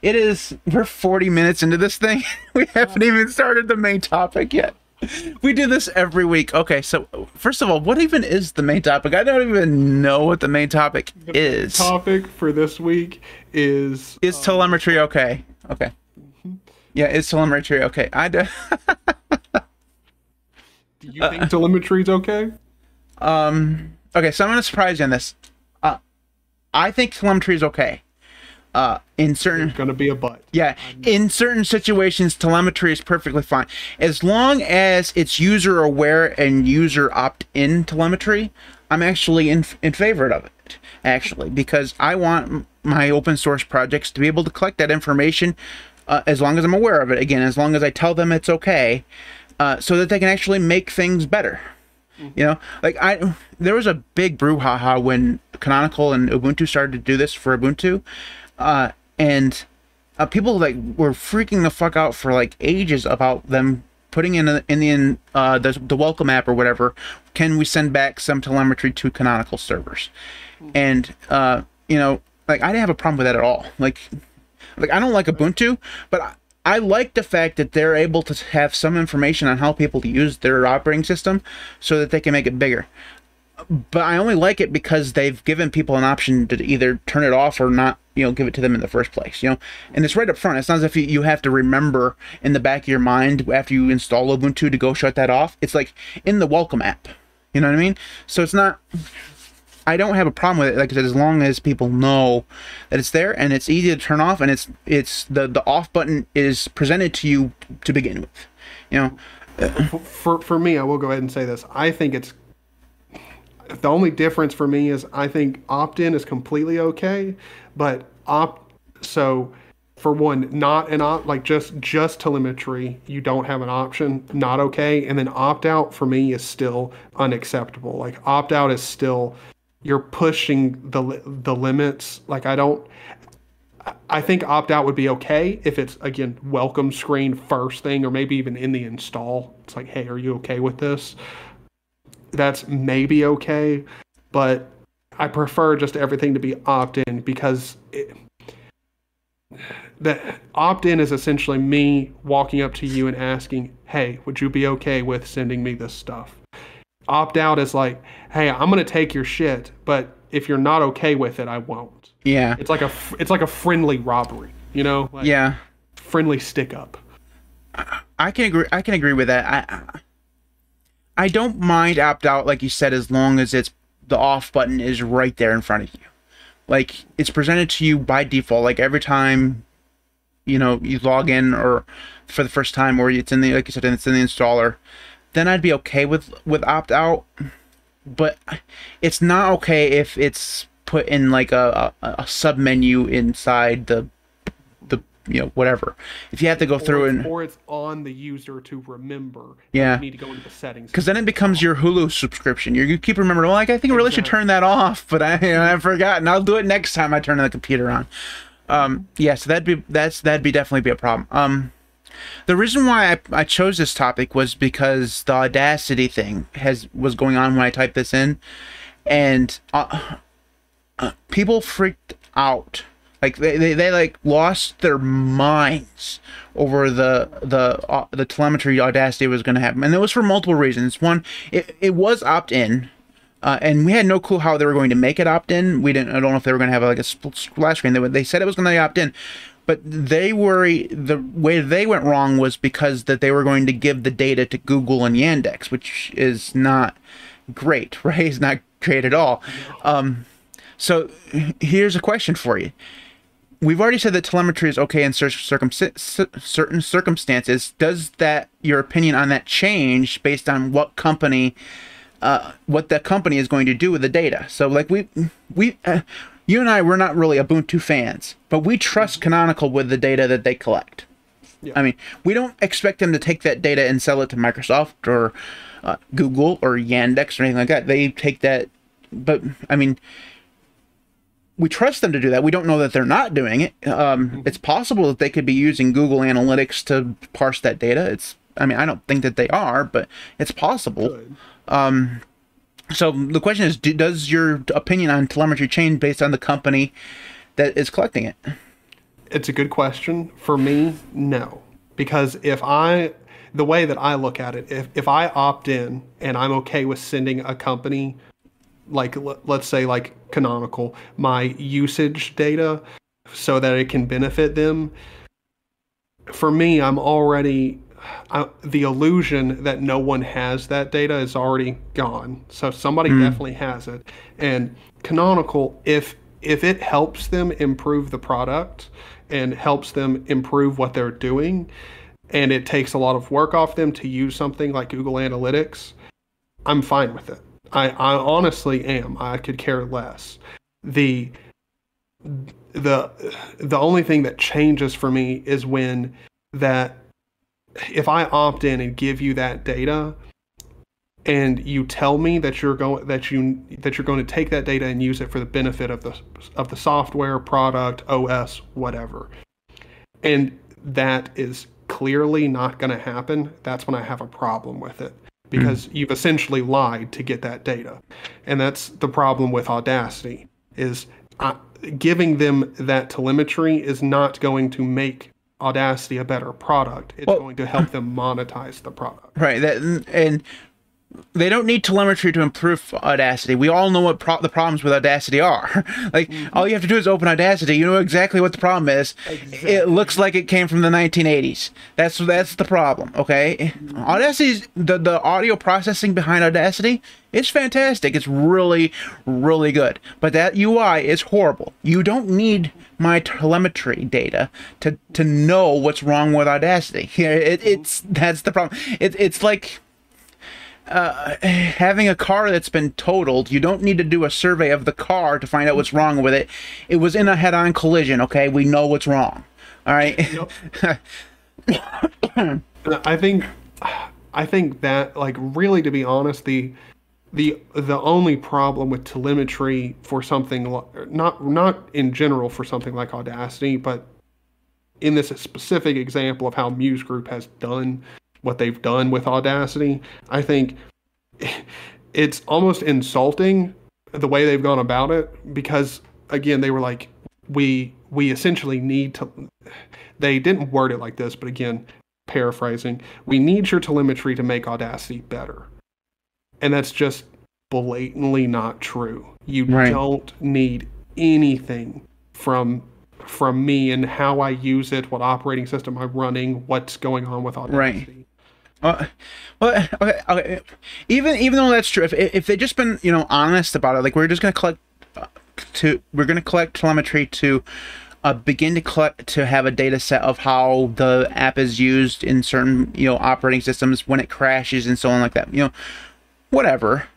It is. We're 40 minutes into this thing. We haven't even started the main topic yet. We do this every week. Okay, so first of all, what even is the main topic? I don't even know what the main topic is. The topic for this week is... Is telemetry okay? Okay. Mm-hmm. Yeah, is telemetry okay? Do you think telemetry is okay? Okay, so I'm going to surprise you on this. I think telemetry is okay. In certain, it's gonna be a but. Yeah, in certain situations, telemetry is perfectly fine as long as it's user aware and user opt-in telemetry. I'm actually in favor of it, actually, because I want my open source projects to be able to collect that information as long as I'm aware of it. Again, as long as I tell them it's okay, so that they can actually make things better. You know, like there was a big brouhaha when Canonical and Ubuntu started to do this for Ubuntu. And people like were freaking the fuck out for like ages about them putting in the welcome app or whatever. Can we send back some telemetry to Canonical servers? And you know, like I didn't have a problem with that at all. Like I don't like Ubuntu, but I like the fact that they're able to have some information on how people use their operating system, so that they can make it bigger. But I only like it because they've given people an option to either turn it off or not, you know, give it to them in the first place, you know. And it's right up front. It's not as if you have to remember in the back of your mind after you install Ubuntu to go shut that off. It's like in the welcome app, you know what I mean? So it's not, I don't have a problem with it, like I said, as long as people know that it's there and it's easy to turn off, and the off button is presented to you to begin with, you know. For me, I will go ahead and say this. I think it's, the only difference for me is I think opt-in is completely okay, but so for one, not an opt, like just telemetry, you don't have an option, not okay. And then opt-out for me is still unacceptable. Like opt-out is still you're pushing the limits. Like I think opt out would be okay if it's, again, welcome screen first thing, or maybe even in the install. It's like, hey, are you okay with this? That's maybe okay, but I prefer just everything to be opt-in, because the opt-in is essentially me walking up to you and asking, hey, would you be okay with sending me this stuff? Opt-out is like, hey, I'm going to take your shit, but if you're not okay with it, I won't. Yeah. It's like a friendly robbery, you know? Like, yeah. Friendly stick-up. I can agree with that. I don't mind opt-out, like you said, as long as it's the off button is right there in front of you. Like, it's presented to you by default. Like, every time, you know, you log in or for the first time, or it's in the, like you said, it's in the installer, then I'd be okay with opt-out. But it's not okay if it's put in, like, a sub-menu inside the you know, whatever. If you have to go through and... Or it's on the user to remember. Yeah. You need to go into the settings. Because then it becomes your Hulu subscription. You keep remembering, well, like, I think I really should turn that off, but I've forgotten. I'll do it next time I turn the computer on. Yeah, so that'd definitely be a problem. The reason why I chose this topic was because the Audacity thing was going on when I typed this in, and people freaked out. Like they like lost their minds over the telemetry Audacity was going to happen, and it was for multiple reasons. One, it was opt-in, and we had no clue how they were going to make it opt-in. I don't know if they were going to have like a splash screen. They said it was going to be opt-in. But the way they went wrong was because that they were going to give the data to Google and Yandex, which is not great, right? It's not great at all. So here's a question for you. We've already said that telemetry is okay in certain circumstances. Does your opinion on that change based on what the company is going to do with the data? So like you and I, we're not really Ubuntu fans, but we trust Canonical with the data that they collect. Yeah. I mean, we don't expect them to take that data and sell it to Microsoft or Google or Yandex or anything like that. They take that, but I mean, we trust them to do that. We don't know that they're not doing it. It's possible that they could be using Google Analytics to parse that data. I mean, I don't think that they are, but it's possible. So the question is, does your opinion on telemetry change based on the company that is collecting it? It's a good question. For me, no. Because the way that I look at it, if I opt in and I'm okay with sending a company, like let's say like Canonical, my usage data so that it can benefit them, for me, I'm already... the illusion that no one has that data is already gone. So somebody definitely has it. And Canonical, if it helps them improve the product and helps them improve what they're doing, and it takes a lot of work off them to use something like Google Analytics, I'm fine with it. I honestly am. I could care less. The only thing that changes for me is when if I opt in and give you that data, and you tell me that you're going to take that data and use it for the benefit of the software, product, OS, whatever, and that is clearly not going to happen, that's when I have a problem with it, because you've essentially lied to get that data. And that's the problem with Audacity, is giving them that telemetry is not going to make Audacity a better product. It's going to help them monetize the product. Right. And they don't need telemetry to improve Audacity. We all know what the problems with Audacity are. Like, all you have to do is open Audacity. You know exactly what the problem is. Exactly. It looks like it came from the 1980s. That's the problem, okay? Audacity's the audio processing behind Audacity, it's fantastic. It's really, really good. But that UI is horrible. You don't need my telemetry data to know what's wrong with Audacity. That's the problem. It's like having a car that's been totaled. You don't need to do a survey of the car to find out what's wrong with it. It was in a head-on collision, okay? We know what's wrong. All right? Yep. I think that, like, really, to be honest, the The only problem with telemetry for something, not in general for something like Audacity, but in this specific example of how Muse Group has done what they've done with Audacity, I think it's almost insulting the way they've gone about it, because again, they were like, we essentially need to, they didn't word it like this, but again, paraphrasing, we need your telemetry to make Audacity better. And that's just blatantly not true. You right. don't need anything from me and how I use it, what operating system I'm running, what's going on with Audacity. Right. Well, okay. Even though that's true, if they just been honest about it, like we're just gonna collect telemetry to begin to collect to have a data set of how the app is used in certain operating systems, when it crashes and so on like that. Whatever,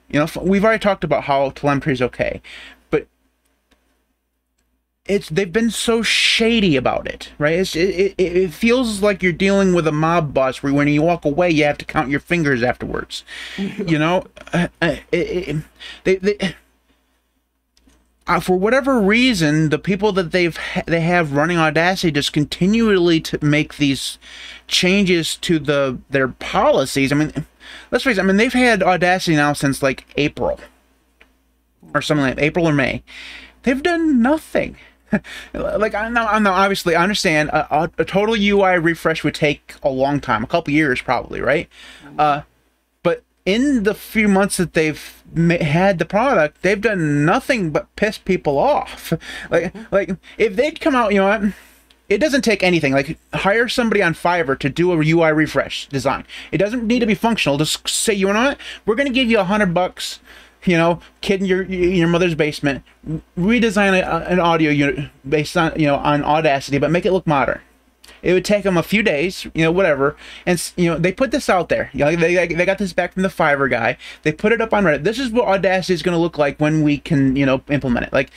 we've already talked about how telemetry is okay, but they've been so shady about it, right? It feels like you're dealing with a mob boss where when you walk away, you have to count your fingers afterwards, for whatever reason, the people that they have running Audacity just continually to make these changes to their policies. I mean, let's face it, they've had Audacity now since like April or something, like April or May. They've done nothing. Like, I know, obviously, I understand a total UI refresh would take a long time, a couple years probably, right? But in the few months that they've had the product, they've done nothing but piss people off. Like if they'd come out, it doesn't take anything. Like, hire somebody on Fiverr to do a UI refresh design. It doesn't need to be functional. Just say, you know what? We're going to give you $100, kid in your mother's basement. Redesign an audio unit based on, on Audacity, but make it look modern. It would take them a few days, whatever. And, they put this out there. They got this back from the Fiverr guy. They put it up on Reddit. This is what Audacity is going to look like when we can, implement it. Like,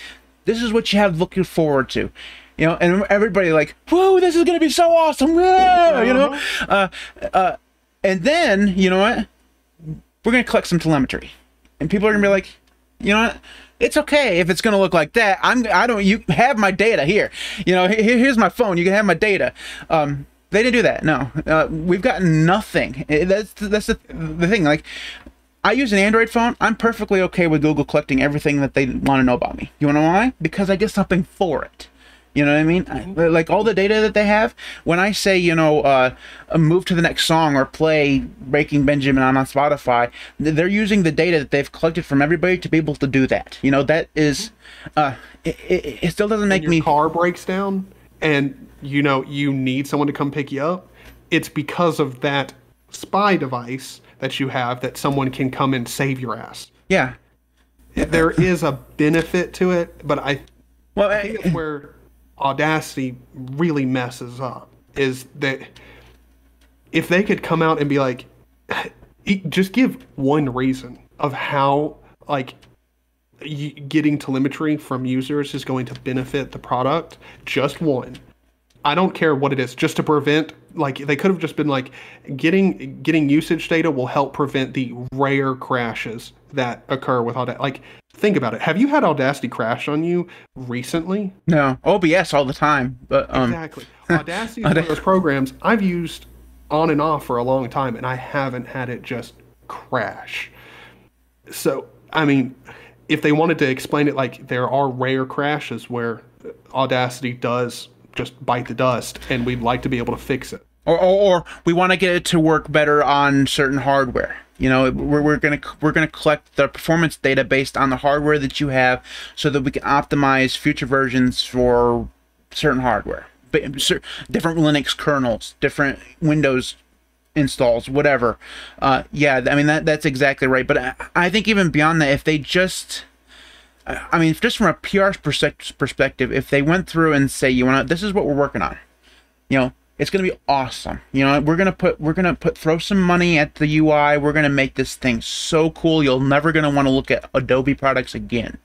this is what you have looking forward to. And everybody like, whoa, this is gonna be so awesome, whoa, and then we're gonna collect some telemetry, and people are gonna be like, it's okay if it's gonna look like that. You have my data here, here's my phone. You can have my data. They didn't do that. No, we've got nothing. That's the thing. Like, I use an Android phone. I'm perfectly okay with Google collecting everything that they want to know about me. You wanna know why? Because I get something for it. You know what I mean? Like, all the data that they have, when I say, move to the next song or play Breaking Benjamin on Spotify, they're using the data that they've collected from everybody to be able to do that. That is, it still doesn't make me... Your car breaks down and, you need someone to come pick you up. It's because of that spy device that you have that someone can come and save your ass. Yeah. There is a benefit to it, but I think it's where... Audacity really messes up is that if they could come out and be like, just give one reason of how getting telemetry from users is going to benefit the product, just one. I don't care what it is, just to prevent, they could have just been like, getting usage data will help prevent the rare crashes that occur with Audacity. Like, think about it. Have you had Audacity crash on you recently? No. OBS all the time. But, exactly. Audacity is one of those programs I've used on and off for a long time, and I haven't had it just crash. So, if they wanted to explain it like there are rare crashes where Audacity does... just bite the dust, and we'd like to be able to fix it. Or we want to get it to work better on certain hardware. We're gonna collect the performance data based on the hardware that you have, so that we can optimize future versions for certain hardware, but different Linux kernels, different Windows installs, whatever. Yeah, that's exactly right. But I think even beyond that, if they just just from a PR perspective, if they went through and say, this is what we're working on, it's going to be awesome. We're going to throw some money at the UI. We're going to make this thing so cool. You're never going to want to look at Adobe products again.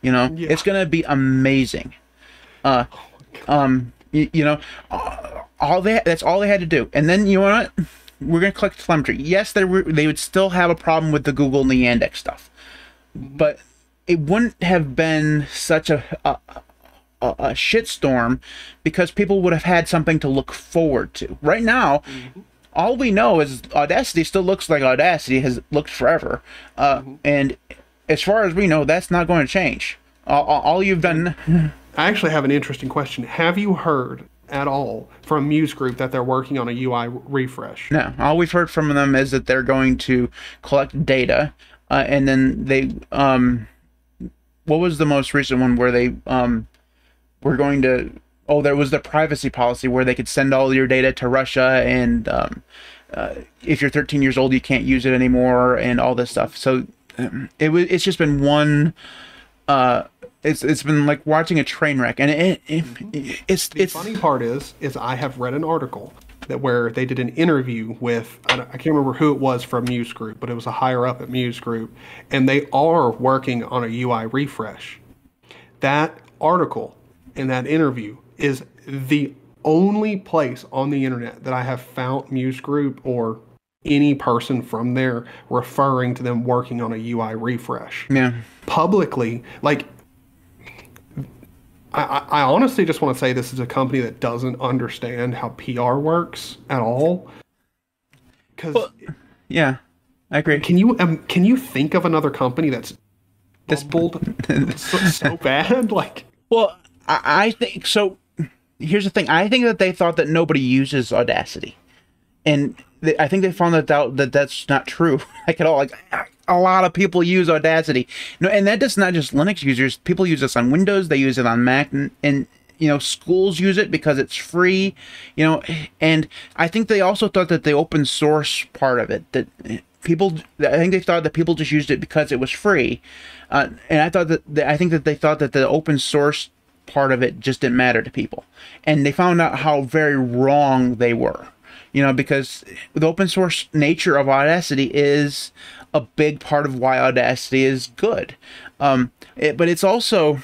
Yeah. It's going to be amazing. That's all they had to do. And then we're going to collect telemetry. Yes, they would still have a problem with the Google and the Yandex stuff. but it wouldn't have been such a shitstorm because people would have had something to look forward to. Right now, all we know is Audacity still looks like Audacity has looked forever. And as far as we know, that's not going to change. All you've done... I actually have an interesting question. Have you heard at all from Muse Group that they're working on a UI refresh? No. All we've heard from them is that they're going to collect data, and then they... what was the most recent one where they were going to... Oh, there was the privacy policy where they could send all your data to Russia, and if you're 13 years old, you can't use it anymore, and all this stuff. So it's just been one... It's been like watching a train wreck, and the funny part is I have read an article where they did an interview with, I can't remember who it was from Muse Group, but it was a higher up at Muse Group, and they are working on a UI refresh. That article and that interview is the only place on the internet that I have found Muse Group or any person from there referring to them working on a UI refresh. Yeah. Publicly, like, I honestly just want to say this is a company that doesn't understand how PR works at all. Because, well, yeah, I agree. Can you think of another company that's bubbled so bad? Like, well, I think so. Here's the thing: I think that they thought that nobody uses Audacity, and I think they found out that that's not true, like at all. Like, a lot of people use Audacity. No, and that does not just Linux users. People use this on Windows. They use it on Mac, and you know, schools use it because it's free. You know, and I think they also thought that the open source part of it, that people, I think they thought that people just used it because it was free. And I thought that I think that they thought that the open source part of it just didn't matter to people, and they found out how very wrong they were. You know, because the open source nature of Audacity is a big part of why Audacity is good. But it's also,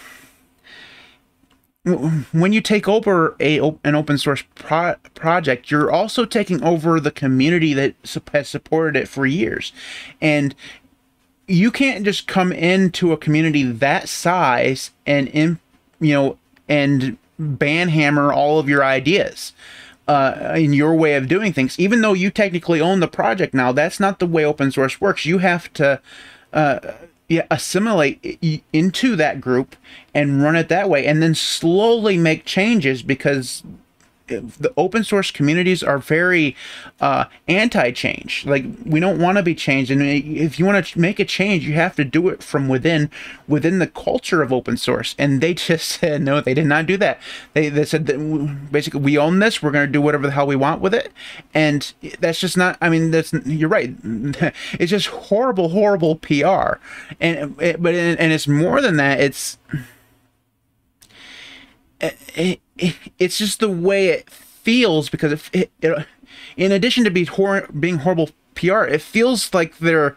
when you take over an open source project, you're also taking over the community that has supported it for years. And you can't just come into a community that size and, you know, and banhammer all of your ideas. In your way of doing things, even though you technically own the project now, that's not the way open source works. You have to assimilate into that group and run it that way, and then slowly make changes, because the open source communities are very anti-change. Like, we don't want to be changed, and if you want to make a change, you have to do it from within the culture of open source. And they just said no, they did not do that. They said that basically, we own this, we're going to do whatever the hell we want with it. And that's just not, I mean, that's, you're right, it's just horrible, horrible PR. And it's more than that. It's just the way it feels, because in addition to being horrible PR, it feels like they're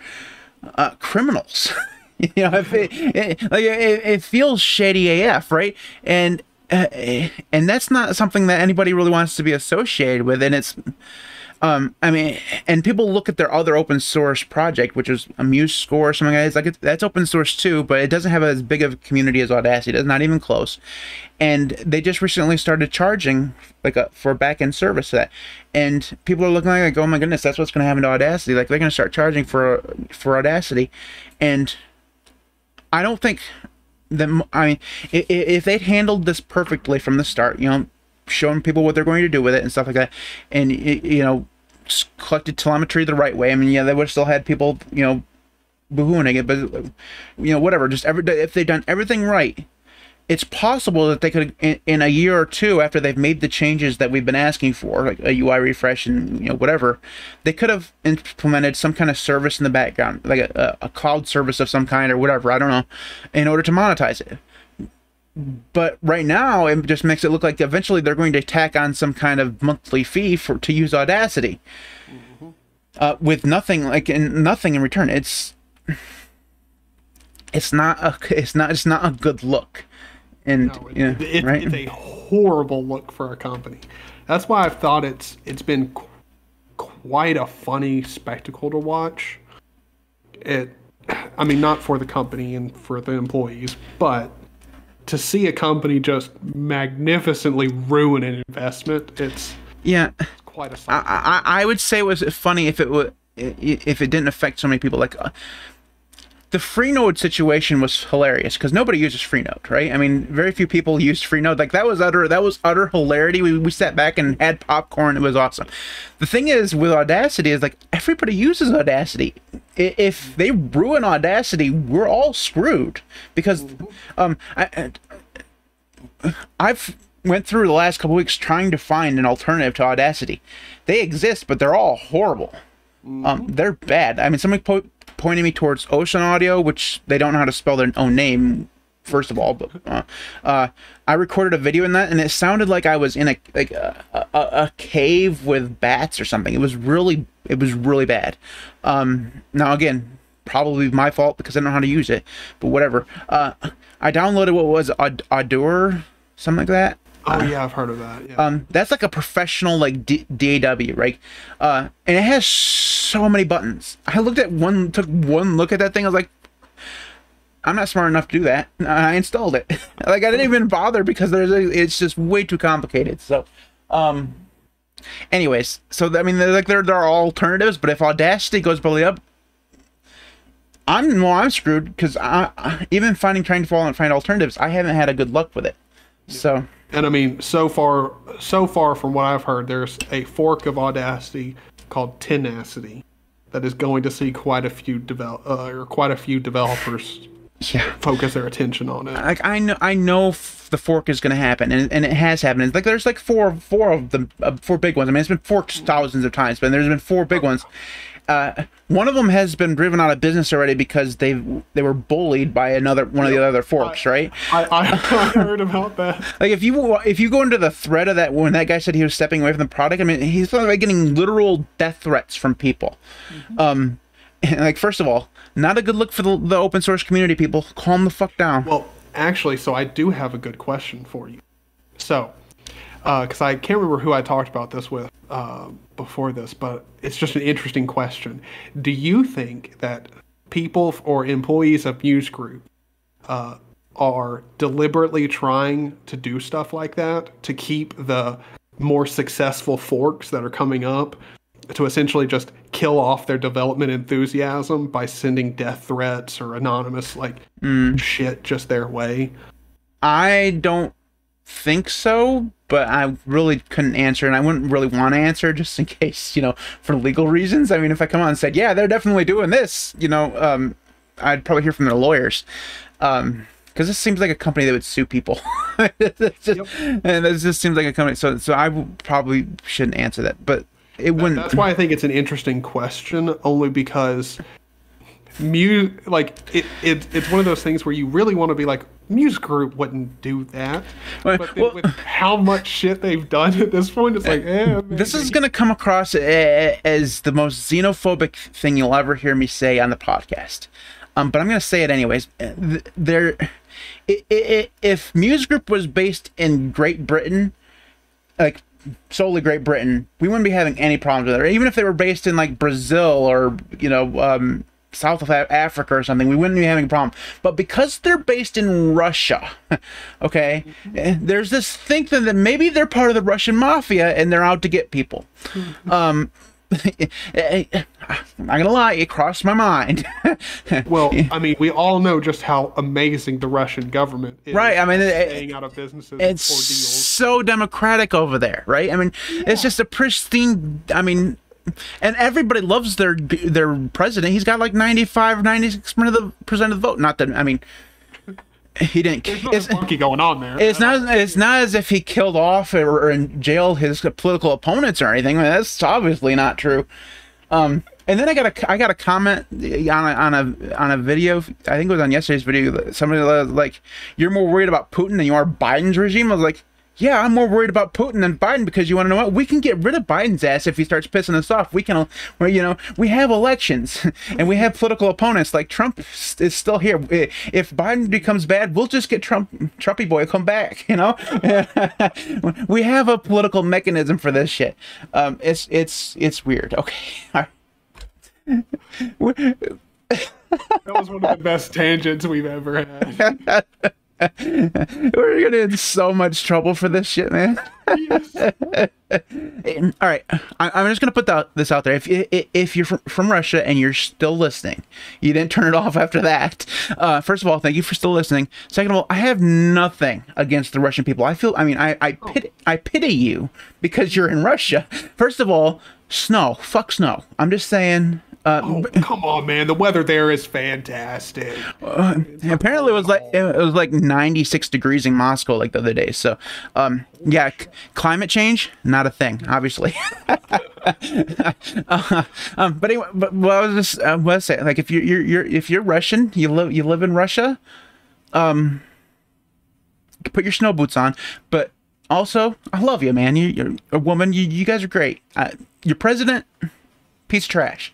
criminals. You know, it feels shady AF, right? And that's not something that anybody really wants to be associated with. And it's, I mean, and people look at their other open source project, which is a Muse Score or something like that. It's like, that's open source too, but it doesn't have as big of a community as Audacity. It's not even close. And they just recently started charging like for back-end service to that. And people are looking like, oh my goodness, that's what's going to happen to Audacity. Like, they're going to start charging for Audacity. And I don't think that, I mean, if they'd handled this perfectly from the start, you know, showing people what they're going to do with it and stuff like that, and, you know, collected telemetry the right way. I mean, yeah, they would have still had people, you know, boohooing it, but, you know, whatever. Just if they'd done everything right, it's possible that they could, in a year or two after they've made the changes that we've been asking for, like a UI refresh and, you know, whatever, they could have implemented some kind of service in the background, like a cloud service of some kind or whatever, I don't know, in order to monetize it. But right now, it just makes it look like eventually they're going to tack on some kind of monthly fee to use Audacity, with nothing, like, and nothing in return. It's not a good look, and no, it's a horrible look for a company. That's why I've thought it's been quite a funny spectacle to watch. It. I mean, not for the company and for the employees, but to see a company just magnificently ruin an investment, it's quite a sight. I would say it was funny if it were, if it didn't affect so many people. Like the Freenode situation was hilarious because nobody uses Freenode, right? I mean, very few people used Freenode. Like that was utter hilarity. We sat back and had popcorn. It was awesome. The thing is with Audacity is like everybody uses Audacity. If they ruin Audacity, we're all screwed because I've went through the last couple weeks trying to find an alternative to Audacity. They exist, but they're all horrible. They're bad. I mean, somebody pointed me towards Ocean Audio, which they don't know how to spell their own name, first of all. But I recorded a video in that, and it sounded like I was in a cave with bats or something. It was really bad. Now again, probably my fault because I don't know how to use it, but whatever. I downloaded what was Ardour, something like that. Oh yeah, I've heard of that. Yeah. That's like a professional like DAW, right? And it has so many buttons. I looked at one, took one look at that thing. I was like, I'm not smart enough to do that. I installed it. Like I didn't even bother because it's just way too complicated. So, anyways, so I mean, there are alternatives, but if Audacity goes belly up, I'm screwed because even trying to find alternatives, I haven't had a good luck with it. Yeah. So. And I mean, so far from what I've heard, there's a fork of Audacity called Tinacity that is going to see quite a few developers focus their attention on it. Like I know the fork is going to happen, and it has happened. It's like there's like four of them, four big ones. I mean, it's been forked thousands of times, but there's been four big ones. One of them has been driven out of business already because they were bullied by another one of the other forks, right? I heard about that. Like if you go into the thread of that when that guy said he was stepping away from the product, I mean he's like getting literal death threats from people. And like first of all, not a good look for the open source community people. Calm the fuck down. Well, actually, so I do have a good question for you. So. Because I can't remember who I talked about this with before this, but it's just an interesting question. Do you think that people or employees of Muse Group are deliberately trying to do stuff like that to keep the more successful forks that are coming up to essentially just kill off their development enthusiasm by sending death threats or anonymous like shit just their way? I don't think so, but I really couldn't answer, and I wouldn't really want to answer just in case, you know, for legal reasons. I mean, if I come on and said, yeah, they're definitely doing this, you know, I'd probably hear from their lawyers. Because this seems like a company that would sue people. And this just seems like a company. So I probably shouldn't answer that, but it wouldn't. That's why I think it's an interesting question, only because Muse, like, it's one of those things where you really want to be like, Muse Group wouldn't do that, but then with how much shit they've done at this point, it's like, maybe. This is going to come across as the most xenophobic thing you'll ever hear me say on the podcast, but I'm going to say it anyways. If Muse Group was based in Great Britain, like solely Great Britain, we wouldn't be having any problems with it. Even if they were based in like Brazil or, you know, South of Africa or something, we wouldn't be having a problem. But because they're based in Russia, okay, there's this thing that maybe they're part of the Russian mafia and they're out to get people. I'm not gonna lie, it crossed my mind. Well, I mean, we all know just how amazing the Russian government is. Right, I mean, staying out of businesses and ordeals. So democratic over there, right? I mean, it's just a pristine, I mean, and everybody loves their president. He's got like 95 or 96% of the vote. Not that, I mean, he didn't. There's nothing going on there. It's not as if he killed off or jailed his political opponents or anything. I mean, that's obviously not true. And then I got a comment on a video. I think it was on yesterday's video. Somebody was like, "You're more worried about Putin than you are Biden's regime." I was like, yeah, I'm more worried about Putin than Biden, because you want to know what? We can get rid of Biden's ass if he starts pissing us off. We can, you know, we have elections and we have political opponents. Like Trump is still here. If Biden becomes bad, we'll just get Trumpy boy come back. You know, we have a political mechanism for this shit. It's weird. Okay. That was one of the best tangents we've ever had. We're gonna get in so much trouble for this shit, man. Yes. All right, I'm just gonna put this out there. If you're from Russia and you're still listening, you didn't turn it off after that. First of all, thank you for still listening. Second of all, I have nothing against the Russian people. I pity you because you're in Russia. First of all, snow. Fuck snow. I'm just saying. Come on, man! The weather there is fantastic. Apparently, it was like 96 degrees in Moscow like the other day. So, yeah, climate change not a thing, obviously. But anyway, what I was just saying, like, if you're Russian, you live in Russia, put your snow boots on. But also, I love you, man. You're a woman. You guys are great. Your president, piece of trash.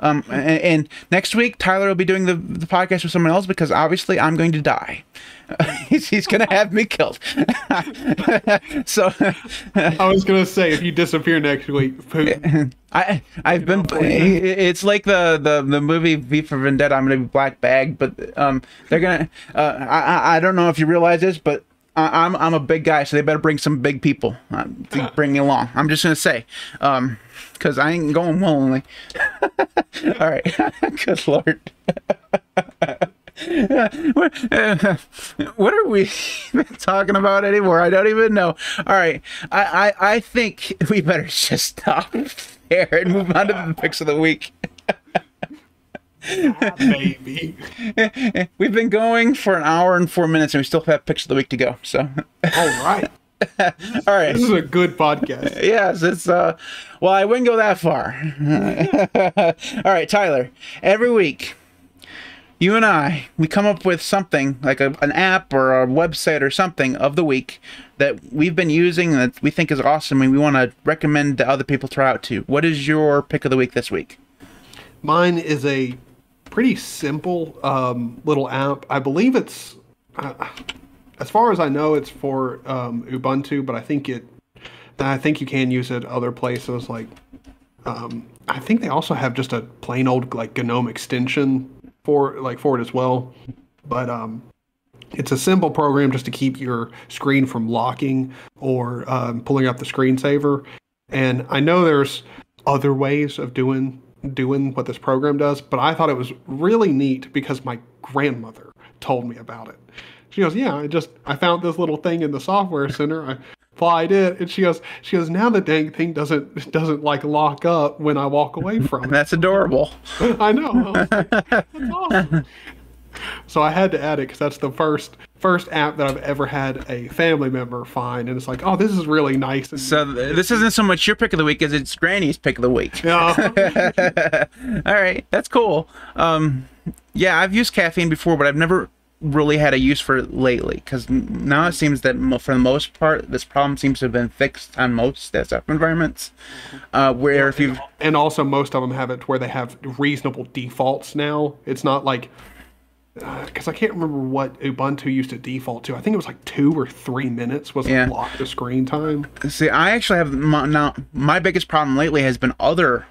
And next week, Tyler will be doing the podcast with someone else because obviously I'm going to die. He's going to have me killed. So I was going to say, if you disappear next week, Putin. It's like the movie V for Vendetta. I'm going to be black bagged, but they're going to. I don't know if you realize this, but I'm a big guy, so they better bring some big people to bring me along. I'm just going to say. Because I ain't going lonely. All right. Good Lord. What are we talking about anymore? I don't even know. All right. I think we better just stop there and move on to the picks of the week. Baby. We've been going for an hour and 4 minutes, and we still have picks of the week to go. So. All right. All right. This is a good podcast. Yes, it's well, I wouldn't go that far. All right, Tyler. Every week, you and we come up with something like an app or a website or something of the week that we've been using that we think is awesome and we want to recommend to other people try out too. What is your pick of the week this week? Mine is a pretty simple little app. I believe it's as far as I know, it's for Ubuntu, but I think you can use it other places. Like, I think they also have just a plain old like GNOME extension for it as well. But it's a simple program just to keep your screen from locking or pulling up the screensaver. And I know there's other ways of doing what this program does, but I thought it was really neat because my grandmother told me about it. She goes, yeah, I found this little thing in the software center. I applied it, and she goes, now the dang thing doesn't like lock up when I walk away from it. That's adorable. I know. I was like, that's awesome. So I had to add it because that's the first app that I've ever had a family member find, and it's like, oh, this is really nice. And so this isn't so much your pick of the week as it's Granny's pick of the week. No. All right, that's cool. Yeah, I've used Caffeine before, but I've never really had a use for it lately, because now it seems that for the most part this problem seems to have been fixed on most desktop environments, where if you and also most of them have it where they have reasonable defaults now. It's not like because I can't remember what Ubuntu used to default to. I think it was like 2 or 3 minutes was locked the screen time. See, I actually have now my biggest problem lately has been the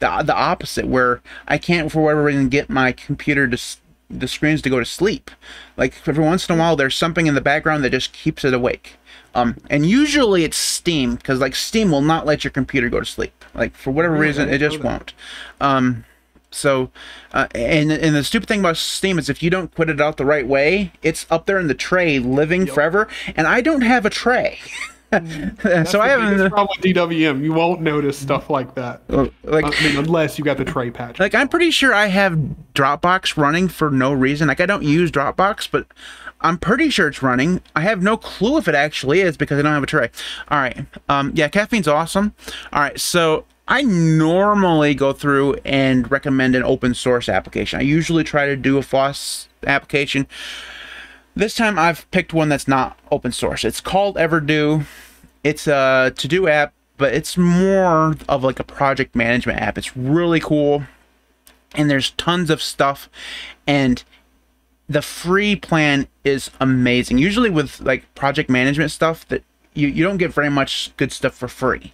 opposite, where I can't for whatever reason get my computer to the screens to go to sleep. Like every once in a while there's something in the background that just keeps it awake, and usually it's Steam, because like Steam will not let your computer go to sleep, like for whatever reason it just won't. And the stupid thing about Steam is if you don't put it out the right way, it's up there in the tray living forever, and I don't have a tray. That's so I haven't. Problem with DWM, you won't notice stuff like that. Like, I mean, unless you got the tray patch. Like, I'm pretty sure I have Dropbox running for no reason. Like, I don't use Dropbox, but I'm pretty sure it's running. I have no clue if it actually is because I don't have a tray. All right. Yeah, Caffeine's awesome. All right. So I normally go through and recommend an open source application. I usually try to do a FOSS application. This time I've picked one that's not open source. It's called Everdo. It's a to-do app, but it's more of like a project management app. It's really cool, and there's tons of stuff, and the free plan is amazing. Usually with like project management stuff that you don't get very much good stuff for free.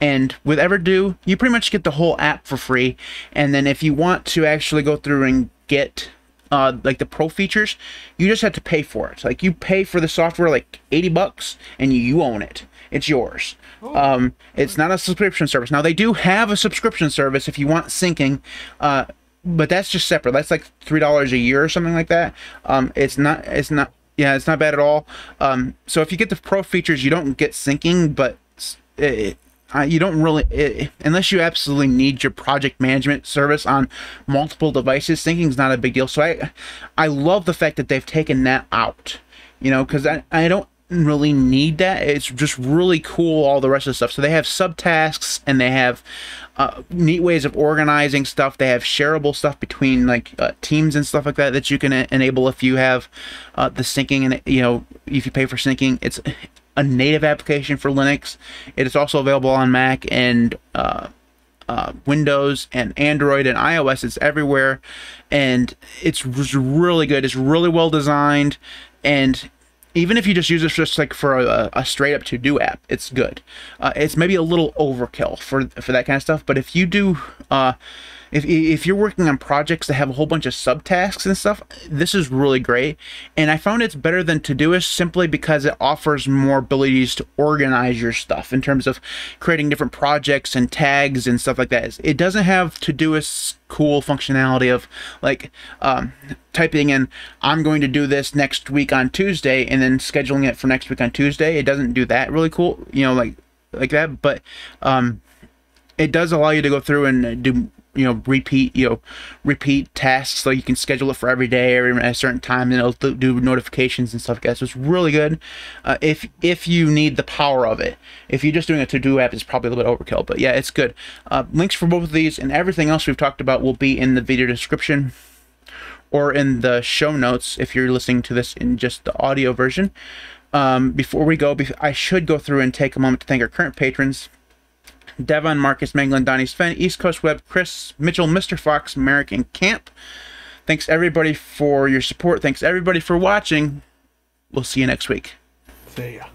And with Everdo, you pretty much get the whole app for free. And then if you want to actually go through and get like the pro features, you just have to pay for it. Like, you pay for the software like 80 bucks and you own it. It's yours. It's not a subscription service. Now, they do have a subscription service if you want syncing, but that's just separate. That's like $3 a year or something like that. It's not bad at all. So if you get the pro features, you don't get syncing, but you don't really, unless you absolutely need your project management service on multiple devices, syncing is not a big deal. So I love the fact that they've taken that out, you know, because I don't really need that. It's just really cool, all the rest of the stuff. So they have subtasks, and they have neat ways of organizing stuff. They have shareable stuff between like teams and stuff like that that you can enable if you have the syncing, and, you know, if you pay for syncing. It's a native application for Linux. It is also available on Mac and Windows and Android and iOS. It's everywhere, and it's really good. It's really well designed, and even if you just use it just like for a straight up to do app, it's good. It's maybe a little overkill for that kind of stuff, but if you do if you're working on projects that have a whole bunch of subtasks and stuff, this is really great. And I found it's better than Todoist simply because it offers more abilities to organize your stuff in terms of creating different projects and tags and stuff like that. It doesn't have Todoist's cool functionality of like typing in, I'm going to do this next week on Tuesday, and then scheduling it for next week on Tuesday. It doesn't do that really cool, you know, like that. But it does allow you to go through and do, you know, repeat tasks. So you can schedule it for every day or at a certain time, and it'll do notifications and stuff like that. So it's really good if you need the power of it. If you're just doing a to-do app, it's probably a little bit overkill, but yeah, it's good. Links for both of these and everything else we've talked about will be in the video description or in the show notes if you're listening to this in just the audio version. Before we go, I should go through and take a moment to thank our current patrons: Devon, Marcus, Manglin, Donnie, Sven, East Coast Web, Chris, Mitchell, Mr. Fox, Merrick, and Camp. Thanks, everybody, for your support. Thanks, everybody, for watching. We'll see you next week. See ya.